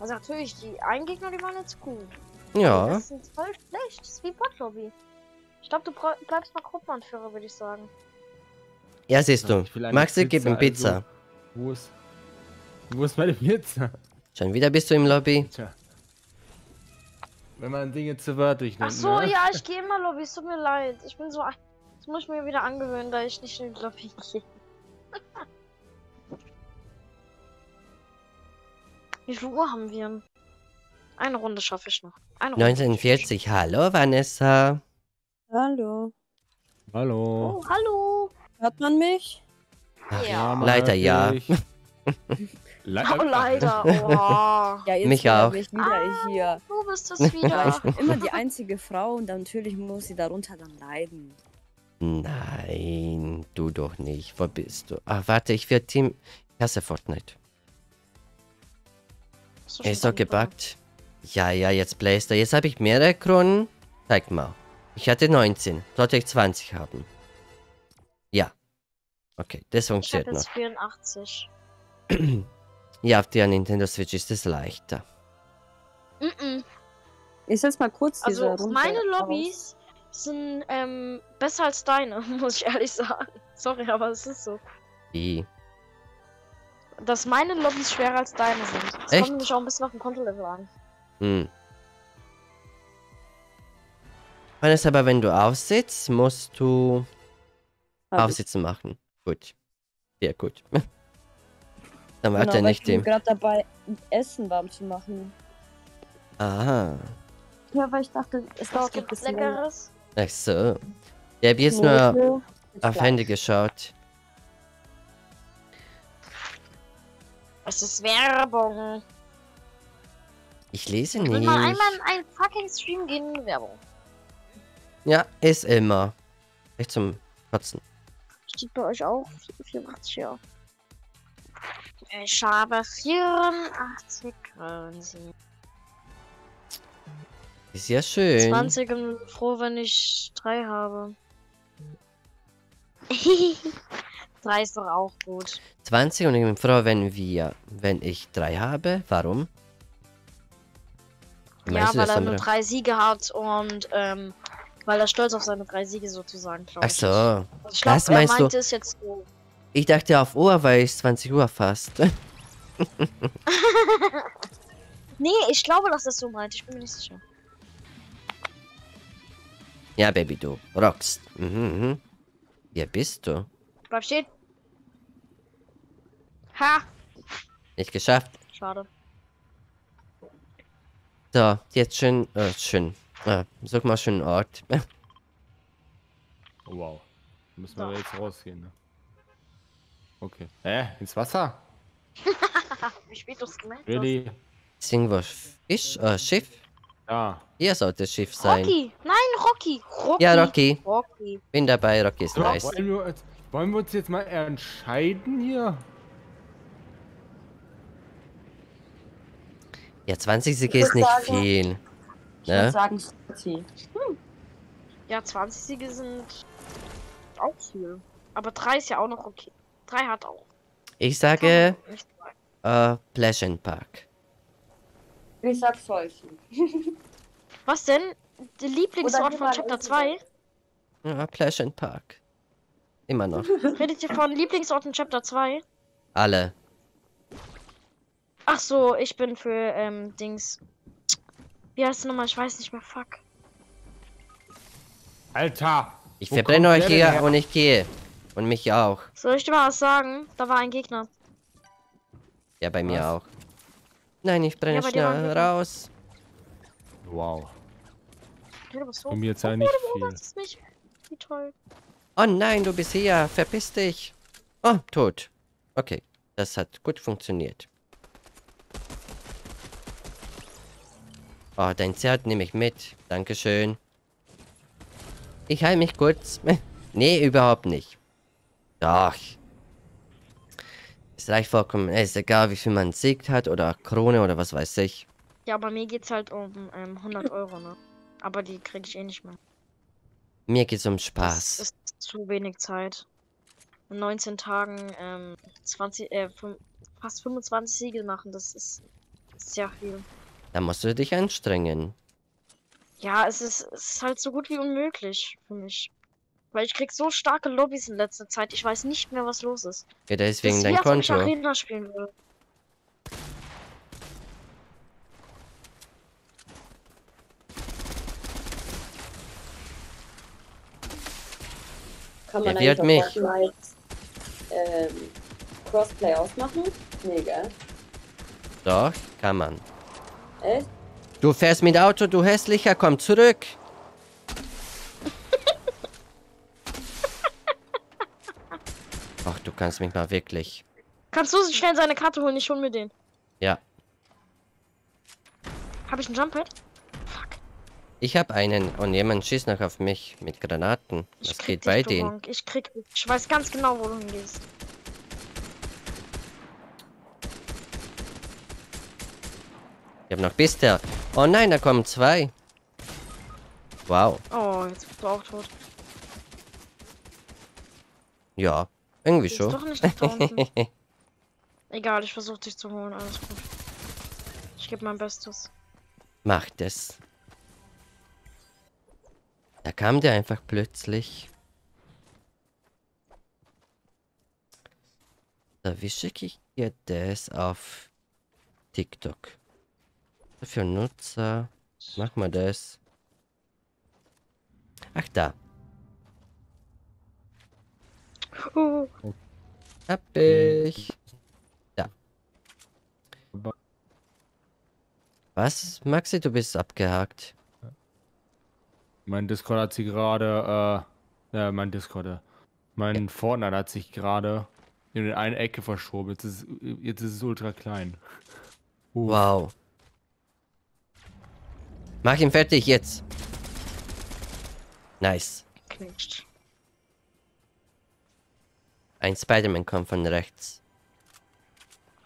Also natürlich, die einen Gegner, die waren jetzt gut. Ja. Das ist voll schlecht. Das ist wie Bot-Lobby. Ich glaube, du bleibst mal Gruppenanführer, würde ich sagen. Ja, siehst du. Maxi, gib ihm Pizza. Also, wo ist Wo ist meine Pizza? Schon wieder bist du im Lobby. Tja. Wenn man Dinge zu wörtlich nimmt. Ach so, ne? Ja, ich gehe immer Lobby, es tut mir leid. Ich bin so... Das muss ich mir wieder angewöhnen, da ich nicht in den Lobby gehe. Wie viel Uhr haben wir? Eine Runde schaffe ich noch. 19:40, hallo Vanessa. Hallo. Hallo. Oh, hallo. Hört man mich? Ach, ja. Leider ja. Leider. Oh, leider. Oh. Ja, jetzt mich auch. Ich wieder hier. Du bist es wieder. Ich bin immer die einzige Frau und natürlich muss sie darunter dann leiden. Nein, du doch nicht. Wo bist du? Ach, warte, ich werde Team... Ich hasse Fortnite. Er ist doch gebackt. Ja, ja, jetzt Playster. Jetzt habe ich mehrere Kronen. Zeig mal. Ich hatte 19. Sollte ich 20 haben? Ja. Okay, das funktioniert noch. Ich habe jetzt 84. Ja, auf der Nintendo Switch ist es leichter. Ich setz mal kurz diese Runde. Also, meine Lobbys sind besser als deine, muss ich ehrlich sagen. Sorry, aber es ist so. Wie? Dass meine Lobbys schwerer als deine sind. Das kommt nämlich auch ein bisschen auf dem Kontolevel an. Hm. Vanessa, aber wenn du aufsitzt, musst du Aufsitzen machen. Gut. Sehr gut. Dann warte genau, nicht dem. Ich bin gerade dabei, Essen warm zu machen. Aha. Ja, weil ich dachte, es dauert ein bisschen Leckeres. Ach so. Ich hab jetzt nur auf Handy geschaut. Es ist Werbung. Ich lese nicht. Ich will mal einmal in einen fucking Stream gehen, Werbung. Ja, ist immer. Echt zum Kotzen. Steht bei euch auch 84, ja. Ich habe 84 Kronen. Ist ja schön. 20 und froh, wenn ich 3 habe. 3 ist doch auch gut. 20 und ich bin froh, wenn ich 3 habe. Warum? Ja, weil er nur 3 Siege hat und weil er stolz auf seine 3 Siege sozusagen glaubt. Ach so. Ich glaub, das meinst du? Es jetzt so. Ich dachte auf Uhr, weil es 20 Uhr fast. Nee, ich glaube, dass das so meint. Ich bin mir nicht sicher. Ja, Baby, du rockst. Mhm. Wer bist du? Bleib stehen. Ha! Nicht geschafft. Schade. So, jetzt schön, such mal schön einen Ort. Oh, wow. Müssen wir jetzt rausgehen, ne? Okay. Ins Wasser? Wie spät du es gemerkt hast? Really? Ist irgendwo Fisch? Schiff? Ja. Hier sollte das Schiff sein. Rocky! Nein, Rocky! Rocky. Ja, Rocky. Rocky. Bin dabei, Rocky ist nice. Wollen wir uns jetzt mal entscheiden hier? Ja, 20 Siege ist nicht viel. Ich würde sagen, 40. Ja, 20 Siege sind auch viel. Aber 3 ist ja auch noch okay. 3 hat auch. Ich sage, Pleasure Park. Ich sag Säufen. Was denn? Der Lieblingsort von Chapter 2? Ja, Pleasure Park. Immer noch. Redet ihr von Lieblingsorten Chapter 2? Alle. Ach so, ich bin für Dings. Wie heißt die nochmal? Ich weiß nicht mehr. Fuck. Alter! Ich verbrenne euch hier und ich gehe. Und mich auch. Soll ich dir mal was sagen? Da war ein Gegner. Ja, bei mir auch. Nein, ich brenne schnell raus. Wow. Bei mir jetzt nicht viel. Wie toll. Oh nein, du bist hier. Verpiss dich. Oh, tot. Okay, das hat gut funktioniert. Oh, dein Zert nehme ich mit. Dankeschön. Ich heile mich kurz. Nee, überhaupt nicht. Doch. Es reicht vollkommen. Es ist egal, wie viel man siegt hat oder Krone oder was weiß ich. Ja, bei mir geht's halt um 100 Euro, ne? Aber die kriege ich eh nicht mehr. Mir geht's um Spaß. Das ist zu wenig Zeit. In 19 Tagen fast 25 Siege machen, das ist sehr viel. Da musst du dich anstrengen. Ja, es ist halt so gut wie unmöglich für mich. Weil ich krieg so starke Lobbys in letzter Zeit, ich weiß nicht mehr, was los ist. Ja, deswegen dein Konto. Wenn ich Arena spielen würde. Kann man ja, eigentlich auf Fortnite Crossplay ausmachen? Nee, gell? Doch, kann man. Echt? Du fährst mit Auto, du Hässlicher, komm zurück! Ach, du kannst mich mal wirklich. Kannst du schnell seine Karte holen? Ich hol mir den. Ja. Hab ich einen Jump-Pad? Fuck. Ich hab einen und jemand schießt noch auf mich mit Granaten. Was geht bei denen? Ich krieg dich. Ich weiß ganz genau, wo du hingehst. Ich hab noch Bister. Oh nein, da kommen zwei. Wow. Oh, jetzt bist du auch tot. Ja, irgendwie schon. Doch nicht getroffen. Egal, ich versuche dich zu holen, alles gut. Ich gebe mein Bestes. Mach das. Da kam der einfach plötzlich. So, wie schicke ich dir das auf TikTok? Für Nutzer. Mach mal das. Ach, da. Hab ich. Da. Was? Maxi, du bist abgehakt. Mein Fortnite hat sich gerade in eine Ecke verschoben. Jetzt ist es ultra klein. Wow. Mach ihn fertig jetzt. Nice. Ein Spider-Man kommt von rechts.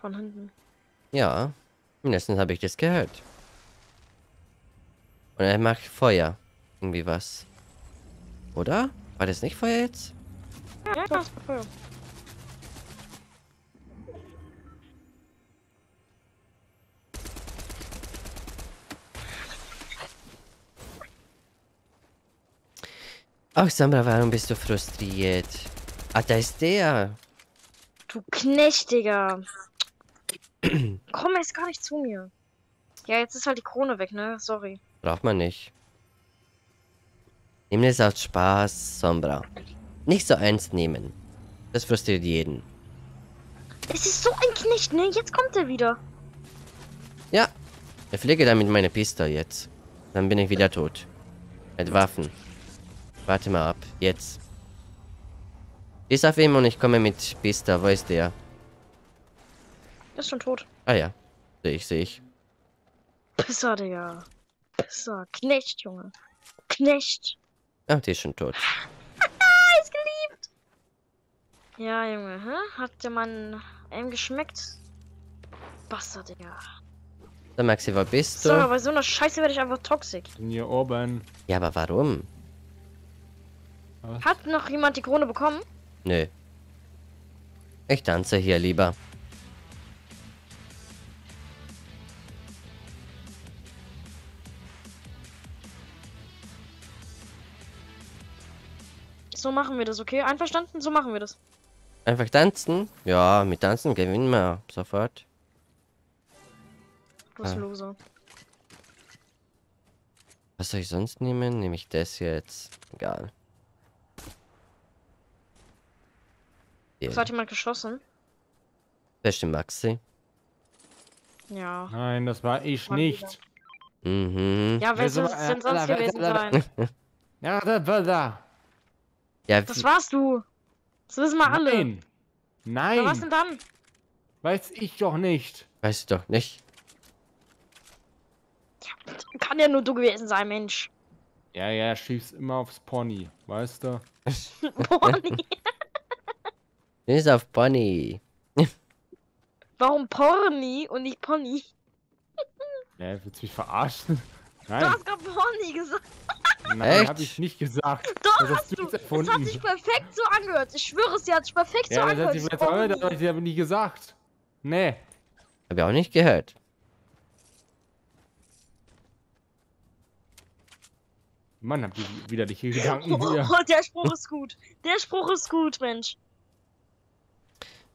Von hinten. Ja. Mindestens habe ich das gehört. Und er macht Feuer. Irgendwie was. Oder? War das nicht Feuer jetzt? Ja, das war Feuer. Ach, Sombra, warum bist du frustriert? Ah, da ist der. Du Knecht, Digga. Komm, er ist gar nicht zu mir. Ja, jetzt ist halt die Krone weg, ne? Sorry. Braucht man nicht. Nimm das aus Spaß, Sombra. Nicht so ernst nehmen. Das frustriert jeden. Es ist so ein Knecht, ne? Jetzt kommt er wieder. Ja. Ich pflege damit meine Pistole jetzt. Dann bin ich wieder tot. Mit Waffen. Warte mal ab. Jetzt. Ist auf ihm und ich komme mit Bista. Wo ist der? Ist schon tot. Ah ja. Sehe ich. Pisser, Digga. Pisser. Knecht, Junge. Knecht. Ach, die ist schon tot. Ist geliebt. Ja, Junge. Hä? Hat der Mann einem geschmeckt? Bastard, Digga. So, Maxi, wo bist du? So, bei so einer Scheiße werde ich einfach toxisch. Hier oben. Ja, aber warum? Hat noch jemand die Krone bekommen? Nö. Ich tanze hier lieber. So machen wir das, okay? Einverstanden? So machen wir das. Einfach tanzen? Ja, mit Tanzen gewinnen wir sofort. Du bist loser. Was soll ich sonst nehmen? Nehme ich das jetzt? Egal. Es hat jemand geschossen. Bestimmt Maxi. Ja. Nein, das war ich nicht. Mhm. Ja, wer soll es denn sonst gewesen sein? Ja, das war da. Ja, das warst du. Das wissen wir alle. Nein. Aber was denn dann? Weiß ich doch nicht. Weiß ich doch nicht. Ja, kann ja nur du gewesen sein, Mensch. Ja, schiebst immer aufs Pony, weißt du? Pony? Ist auf Pony. Warum Porni und nicht Pony? Ja, willst du mich verarschen? Nein. Du hast gerade Porni gesagt. Nein, hab ich nicht gesagt. Doch, das hast du. Es hat sich perfekt so angehört. Ich schwöre es dir, hat sich perfekt so angehört. Ja, das habe ich aber nie gesagt. Nee. Hab ich auch nicht gehört. Mann, hab ich wieder die Gedanken. Oh, der Spruch ist gut. Der Spruch ist gut, Mensch.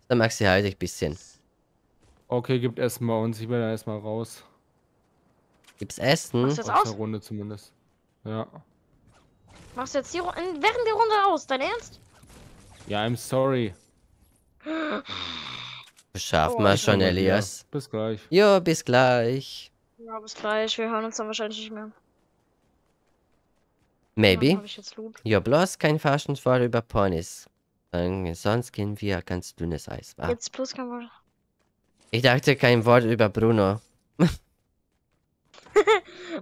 Dann magst du halt ein bisschen. Okay, gibt Essen bei uns. Ich bin da erstmal raus. Gibt's Essen? Machst du jetzt aus? Runde zumindest. Ja. Machst du jetzt die Runde während der Runde aus? Dein Ernst? Ja, I'm sorry. Schaffen wir schon, Elias. Ja, bis gleich. Ja, bis gleich. Ja, bis gleich. Wir hören uns dann wahrscheinlich nicht mehr. Maybe. Ja, bloß kein Faschenswort über Ponys. Sonst gehen wir ganz dünnes Eis. Ah. Jetzt bloß kein Wort. Ich dachte, kein Wort über Bruno.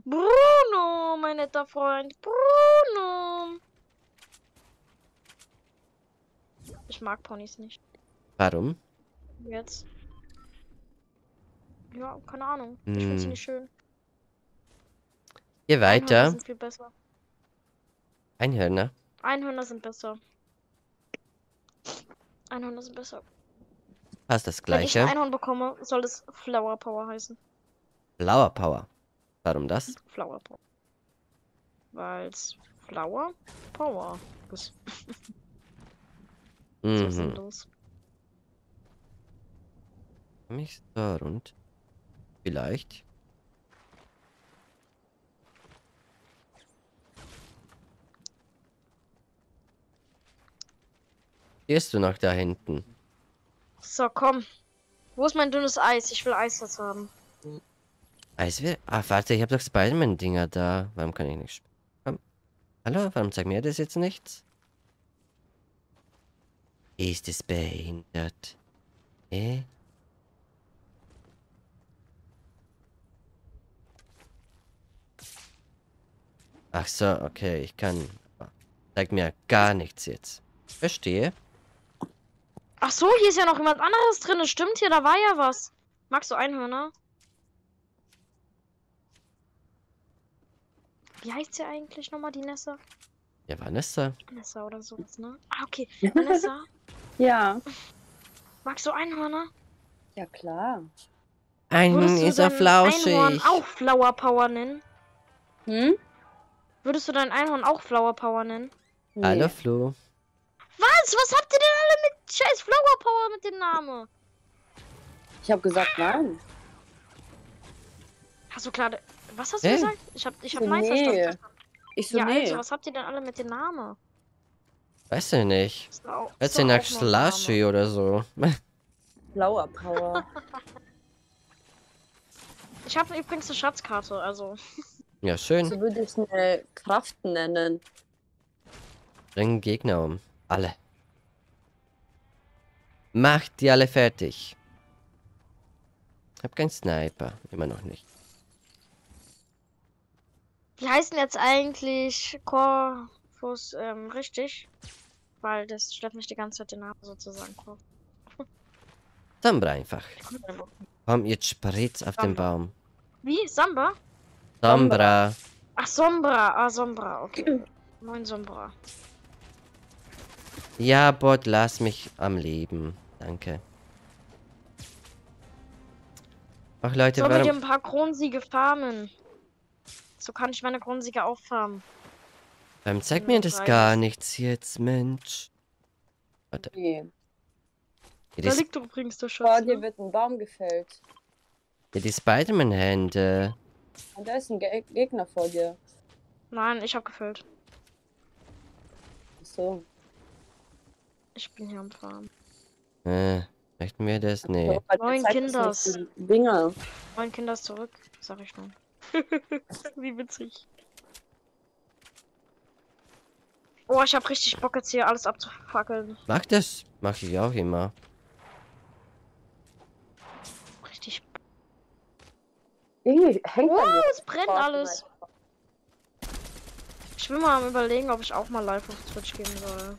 Bruno, mein netter Freund. Bruno. Ich mag Ponys nicht. Warum? Jetzt. Ja, keine Ahnung. Ich finde sie nicht schön. Geh weiter. Einhörner sind viel besser. Einhörner? Einhörner sind besser. Einhörner sind besser. Passt das Gleiche. Wenn ich ein Einhorn bekomme, soll es Flower Power heißen. Flower Power? Warum das? Flower Power. Weil es Flower Power ist. So ist denn los. Mich da rund. Vielleicht. Gehst du nach da hinten? So, komm. Wo ist mein dünnes Eis? Ich will Eis dazu haben. Eis will? Ah, warte, ich habe doch Spider-Man-Dinger da. Warum kann ich nicht spielen? Hallo? Warum zeigt mir das jetzt nichts? Ist es behindert? Ach so, okay, ich kann. Zeigt mir gar nichts jetzt. Verstehe. Ach so, hier ist ja noch jemand anderes drin. Stimmt hier, da war ja was. Magst du Einhörner? Wie heißt sie eigentlich nochmal, die Nessa? Ja, Vanessa. Vanessa oder sowas, ne? Ah, okay. Vanessa? Ja. Magst du Einhörner? Ja, klar. Einhorn ist ja flauschig. Einhorn auch Flower Power nennen? Hm? Würdest du dein Einhorn auch Flower Power nennen? Nee. Hallo Flo. Was? Was habt ihr denn alle mit scheiß Flower Power mit dem Namen? Ich hab gesagt nein. Hast du klar... Was hast du gesagt? Ich hab nein verstanden. Ich so, ja, nee. Also, was habt ihr denn alle mit dem Namen? Weiß ich nicht. Hört sich nach Slushy oder so. Flower Power. Ich habe übrigens eine Schatzkarte, also... Ja, schön. So würde ich eine Kraft nennen. Bringen Gegner um. Alle. Macht die alle fertig. Ich hab keinen Sniper. Immer noch nicht. Wie heißen jetzt eigentlich Korvus richtig? Weil das stört mich die ganze Zeit den Namen sozusagen. Sombra einfach. Komm, jetzt spritz auf den Baum. Wie? Sombra? Sombra. Ach, Sombra. Ah, Sombra. Okay. Moin, Sombra. Ja, Bot, lass mich am Leben. Danke. Ach, Leute, sollen wir dir ein paar Kronsiege farmen? So kann ich meine Kronsiege auffarmen. Zeig mir das gar nichts jetzt, Mensch. Warte. Nee. Da liegt übrigens der Schatz. Dir wird ein Baum gefällt. Ja, die Spider-Man-Hände. Und da ist ein Gegner vor dir. Nein, ich hab gefällt. Ach so. Ich bin hier am Farm. Möchten wir das? Nee. 9 Kinders. Dinger. 9 Kinders zurück, sag ich schon. Wie witzig. Oh, ich hab richtig Bock jetzt hier alles abzufackeln. Mach das. Mach ich auch immer. Richtig. Hängt es brennt alles. Ich will mal am Überlegen, ob ich auch mal live auf Twitch gehen soll.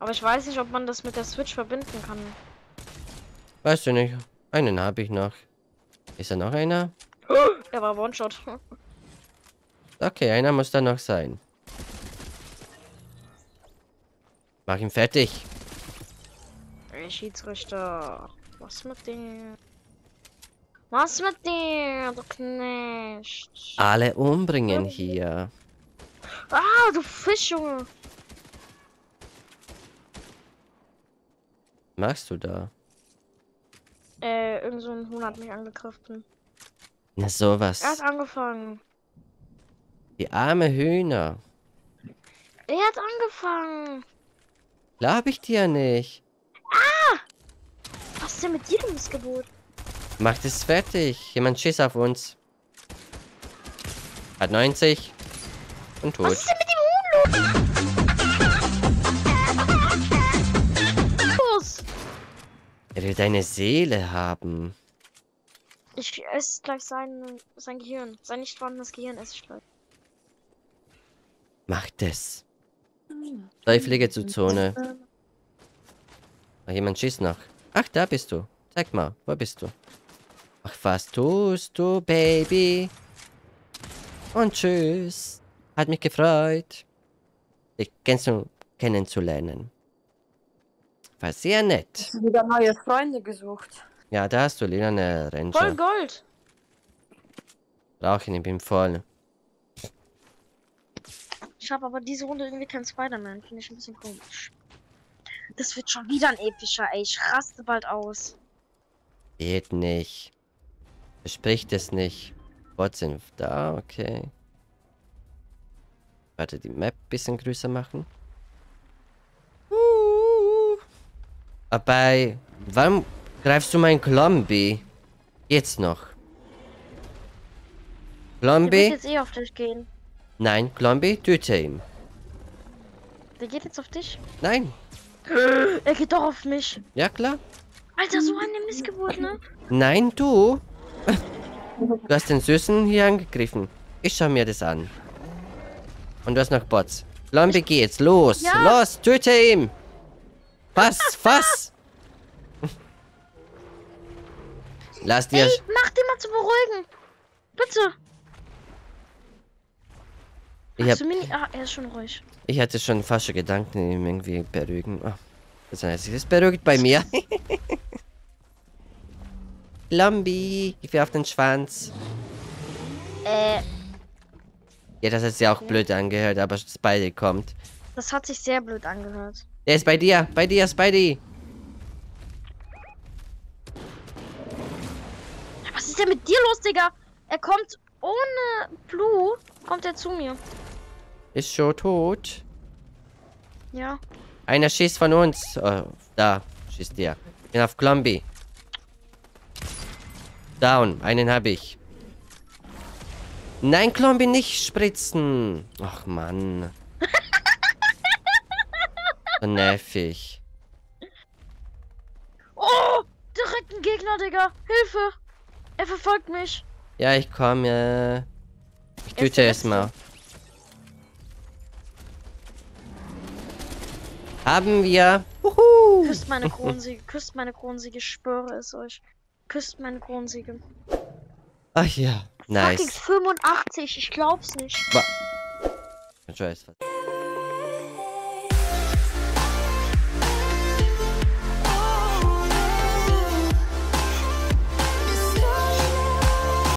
Aber ich weiß nicht, ob man das mit der Switch verbinden kann. Weißt du nicht. Einen habe ich noch. Ist da noch einer? Er war One-Shot. Okay, einer muss da noch sein. Mach ihn fertig. Ey, Schiedsrichter. Was mit dem? Was mit dir, du Knecht? Alle umbringen hier. Ah, du Fisch, Junge. Machst du da? Irgend so ein Huhn hat mich angegriffen. Na sowas. Er hat angefangen. Die arme Hühner. Er hat angefangen. Glaub ich dir nicht. Ah! Was ist denn mit dir, du Missgeburt? Macht es fertig. Jemand schießt auf uns. Hat 90. Und tot. Was ist denn mit dem Huhn los? Er will deine Seele haben. Ich esse gleich sein Gehirn. Sein nicht vorhandenes Gehirn esse ich gleich. Mach das. So, ich fliege zur Zone. Ach, jemand schießt noch. Ach, da bist du. Zeig mal, wo bist du? Ach, was tust du, Baby? Und tschüss. Hat mich gefreut, dich kennenzulernen. War sehr nett. Hast du wieder neue Freunde gesucht? Ja, da hast du Lena eine Ranger. Voll Gold. Brauch ich nicht, bin voll. Ich habe aber diese Runde irgendwie keinen Spider-Man. Finde ich ein bisschen komisch. Das wird schon wieder ein epischer, ey. Ich raste bald aus. Geht nicht. Bespricht es nicht. Bots sind da, okay. Warte, die Map ein bisschen größer machen. Aber warum greifst du mein Klombi? Jetzt noch. Klombi? Der wird jetzt eh auf dich gehen. Nein, Klombi, töte ihn. Der geht jetzt auf dich? Nein. Er geht doch auf mich. Ja, klar. Alter, so eine Missgeburt, ne? Nein, du. Du hast den Süßen hier angegriffen. Ich schau mir das an. Und du hast noch Bots. Klombi, geh jetzt. Los, ja. Los, töte ihn. Was? Lass dir... Ey, mach den mal zu beruhigen. Bitte. Er ist schon ruhig. Ich hatte schon falsche Gedanken, ihm irgendwie beruhigen. Oh, das heißt, es ist beruhigt bei mir. Klombi, ich will auf den Schwanz. Ja, das hat sich auch blöd angehört, aber Spidey kommt. Das hat sich sehr blöd angehört. Der ist bei dir, Spidey. Was ist denn mit dir los, Digga? Er kommt ohne Blue, kommt er zu mir. Ist schon tot. Ja. Einer schießt von uns. Oh, da schießt der. Ich bin auf Klombi. Down, einen habe ich. Nein, Klombi, nicht spritzen. Ach, Mann. So nervig. Oh! Direkt ein Gegner, Digga! Hilfe! Er verfolgt mich! Ja, ich komme. Ich töte erstmal. Haben wir. Wuhu. Küsst meine Kronensiege, küsst meine Kronensiege, ich schwöre es euch. Küsst meine Kronensiege. Ach ja, nice. Fucking 85, ich glaub's nicht. Scheiße.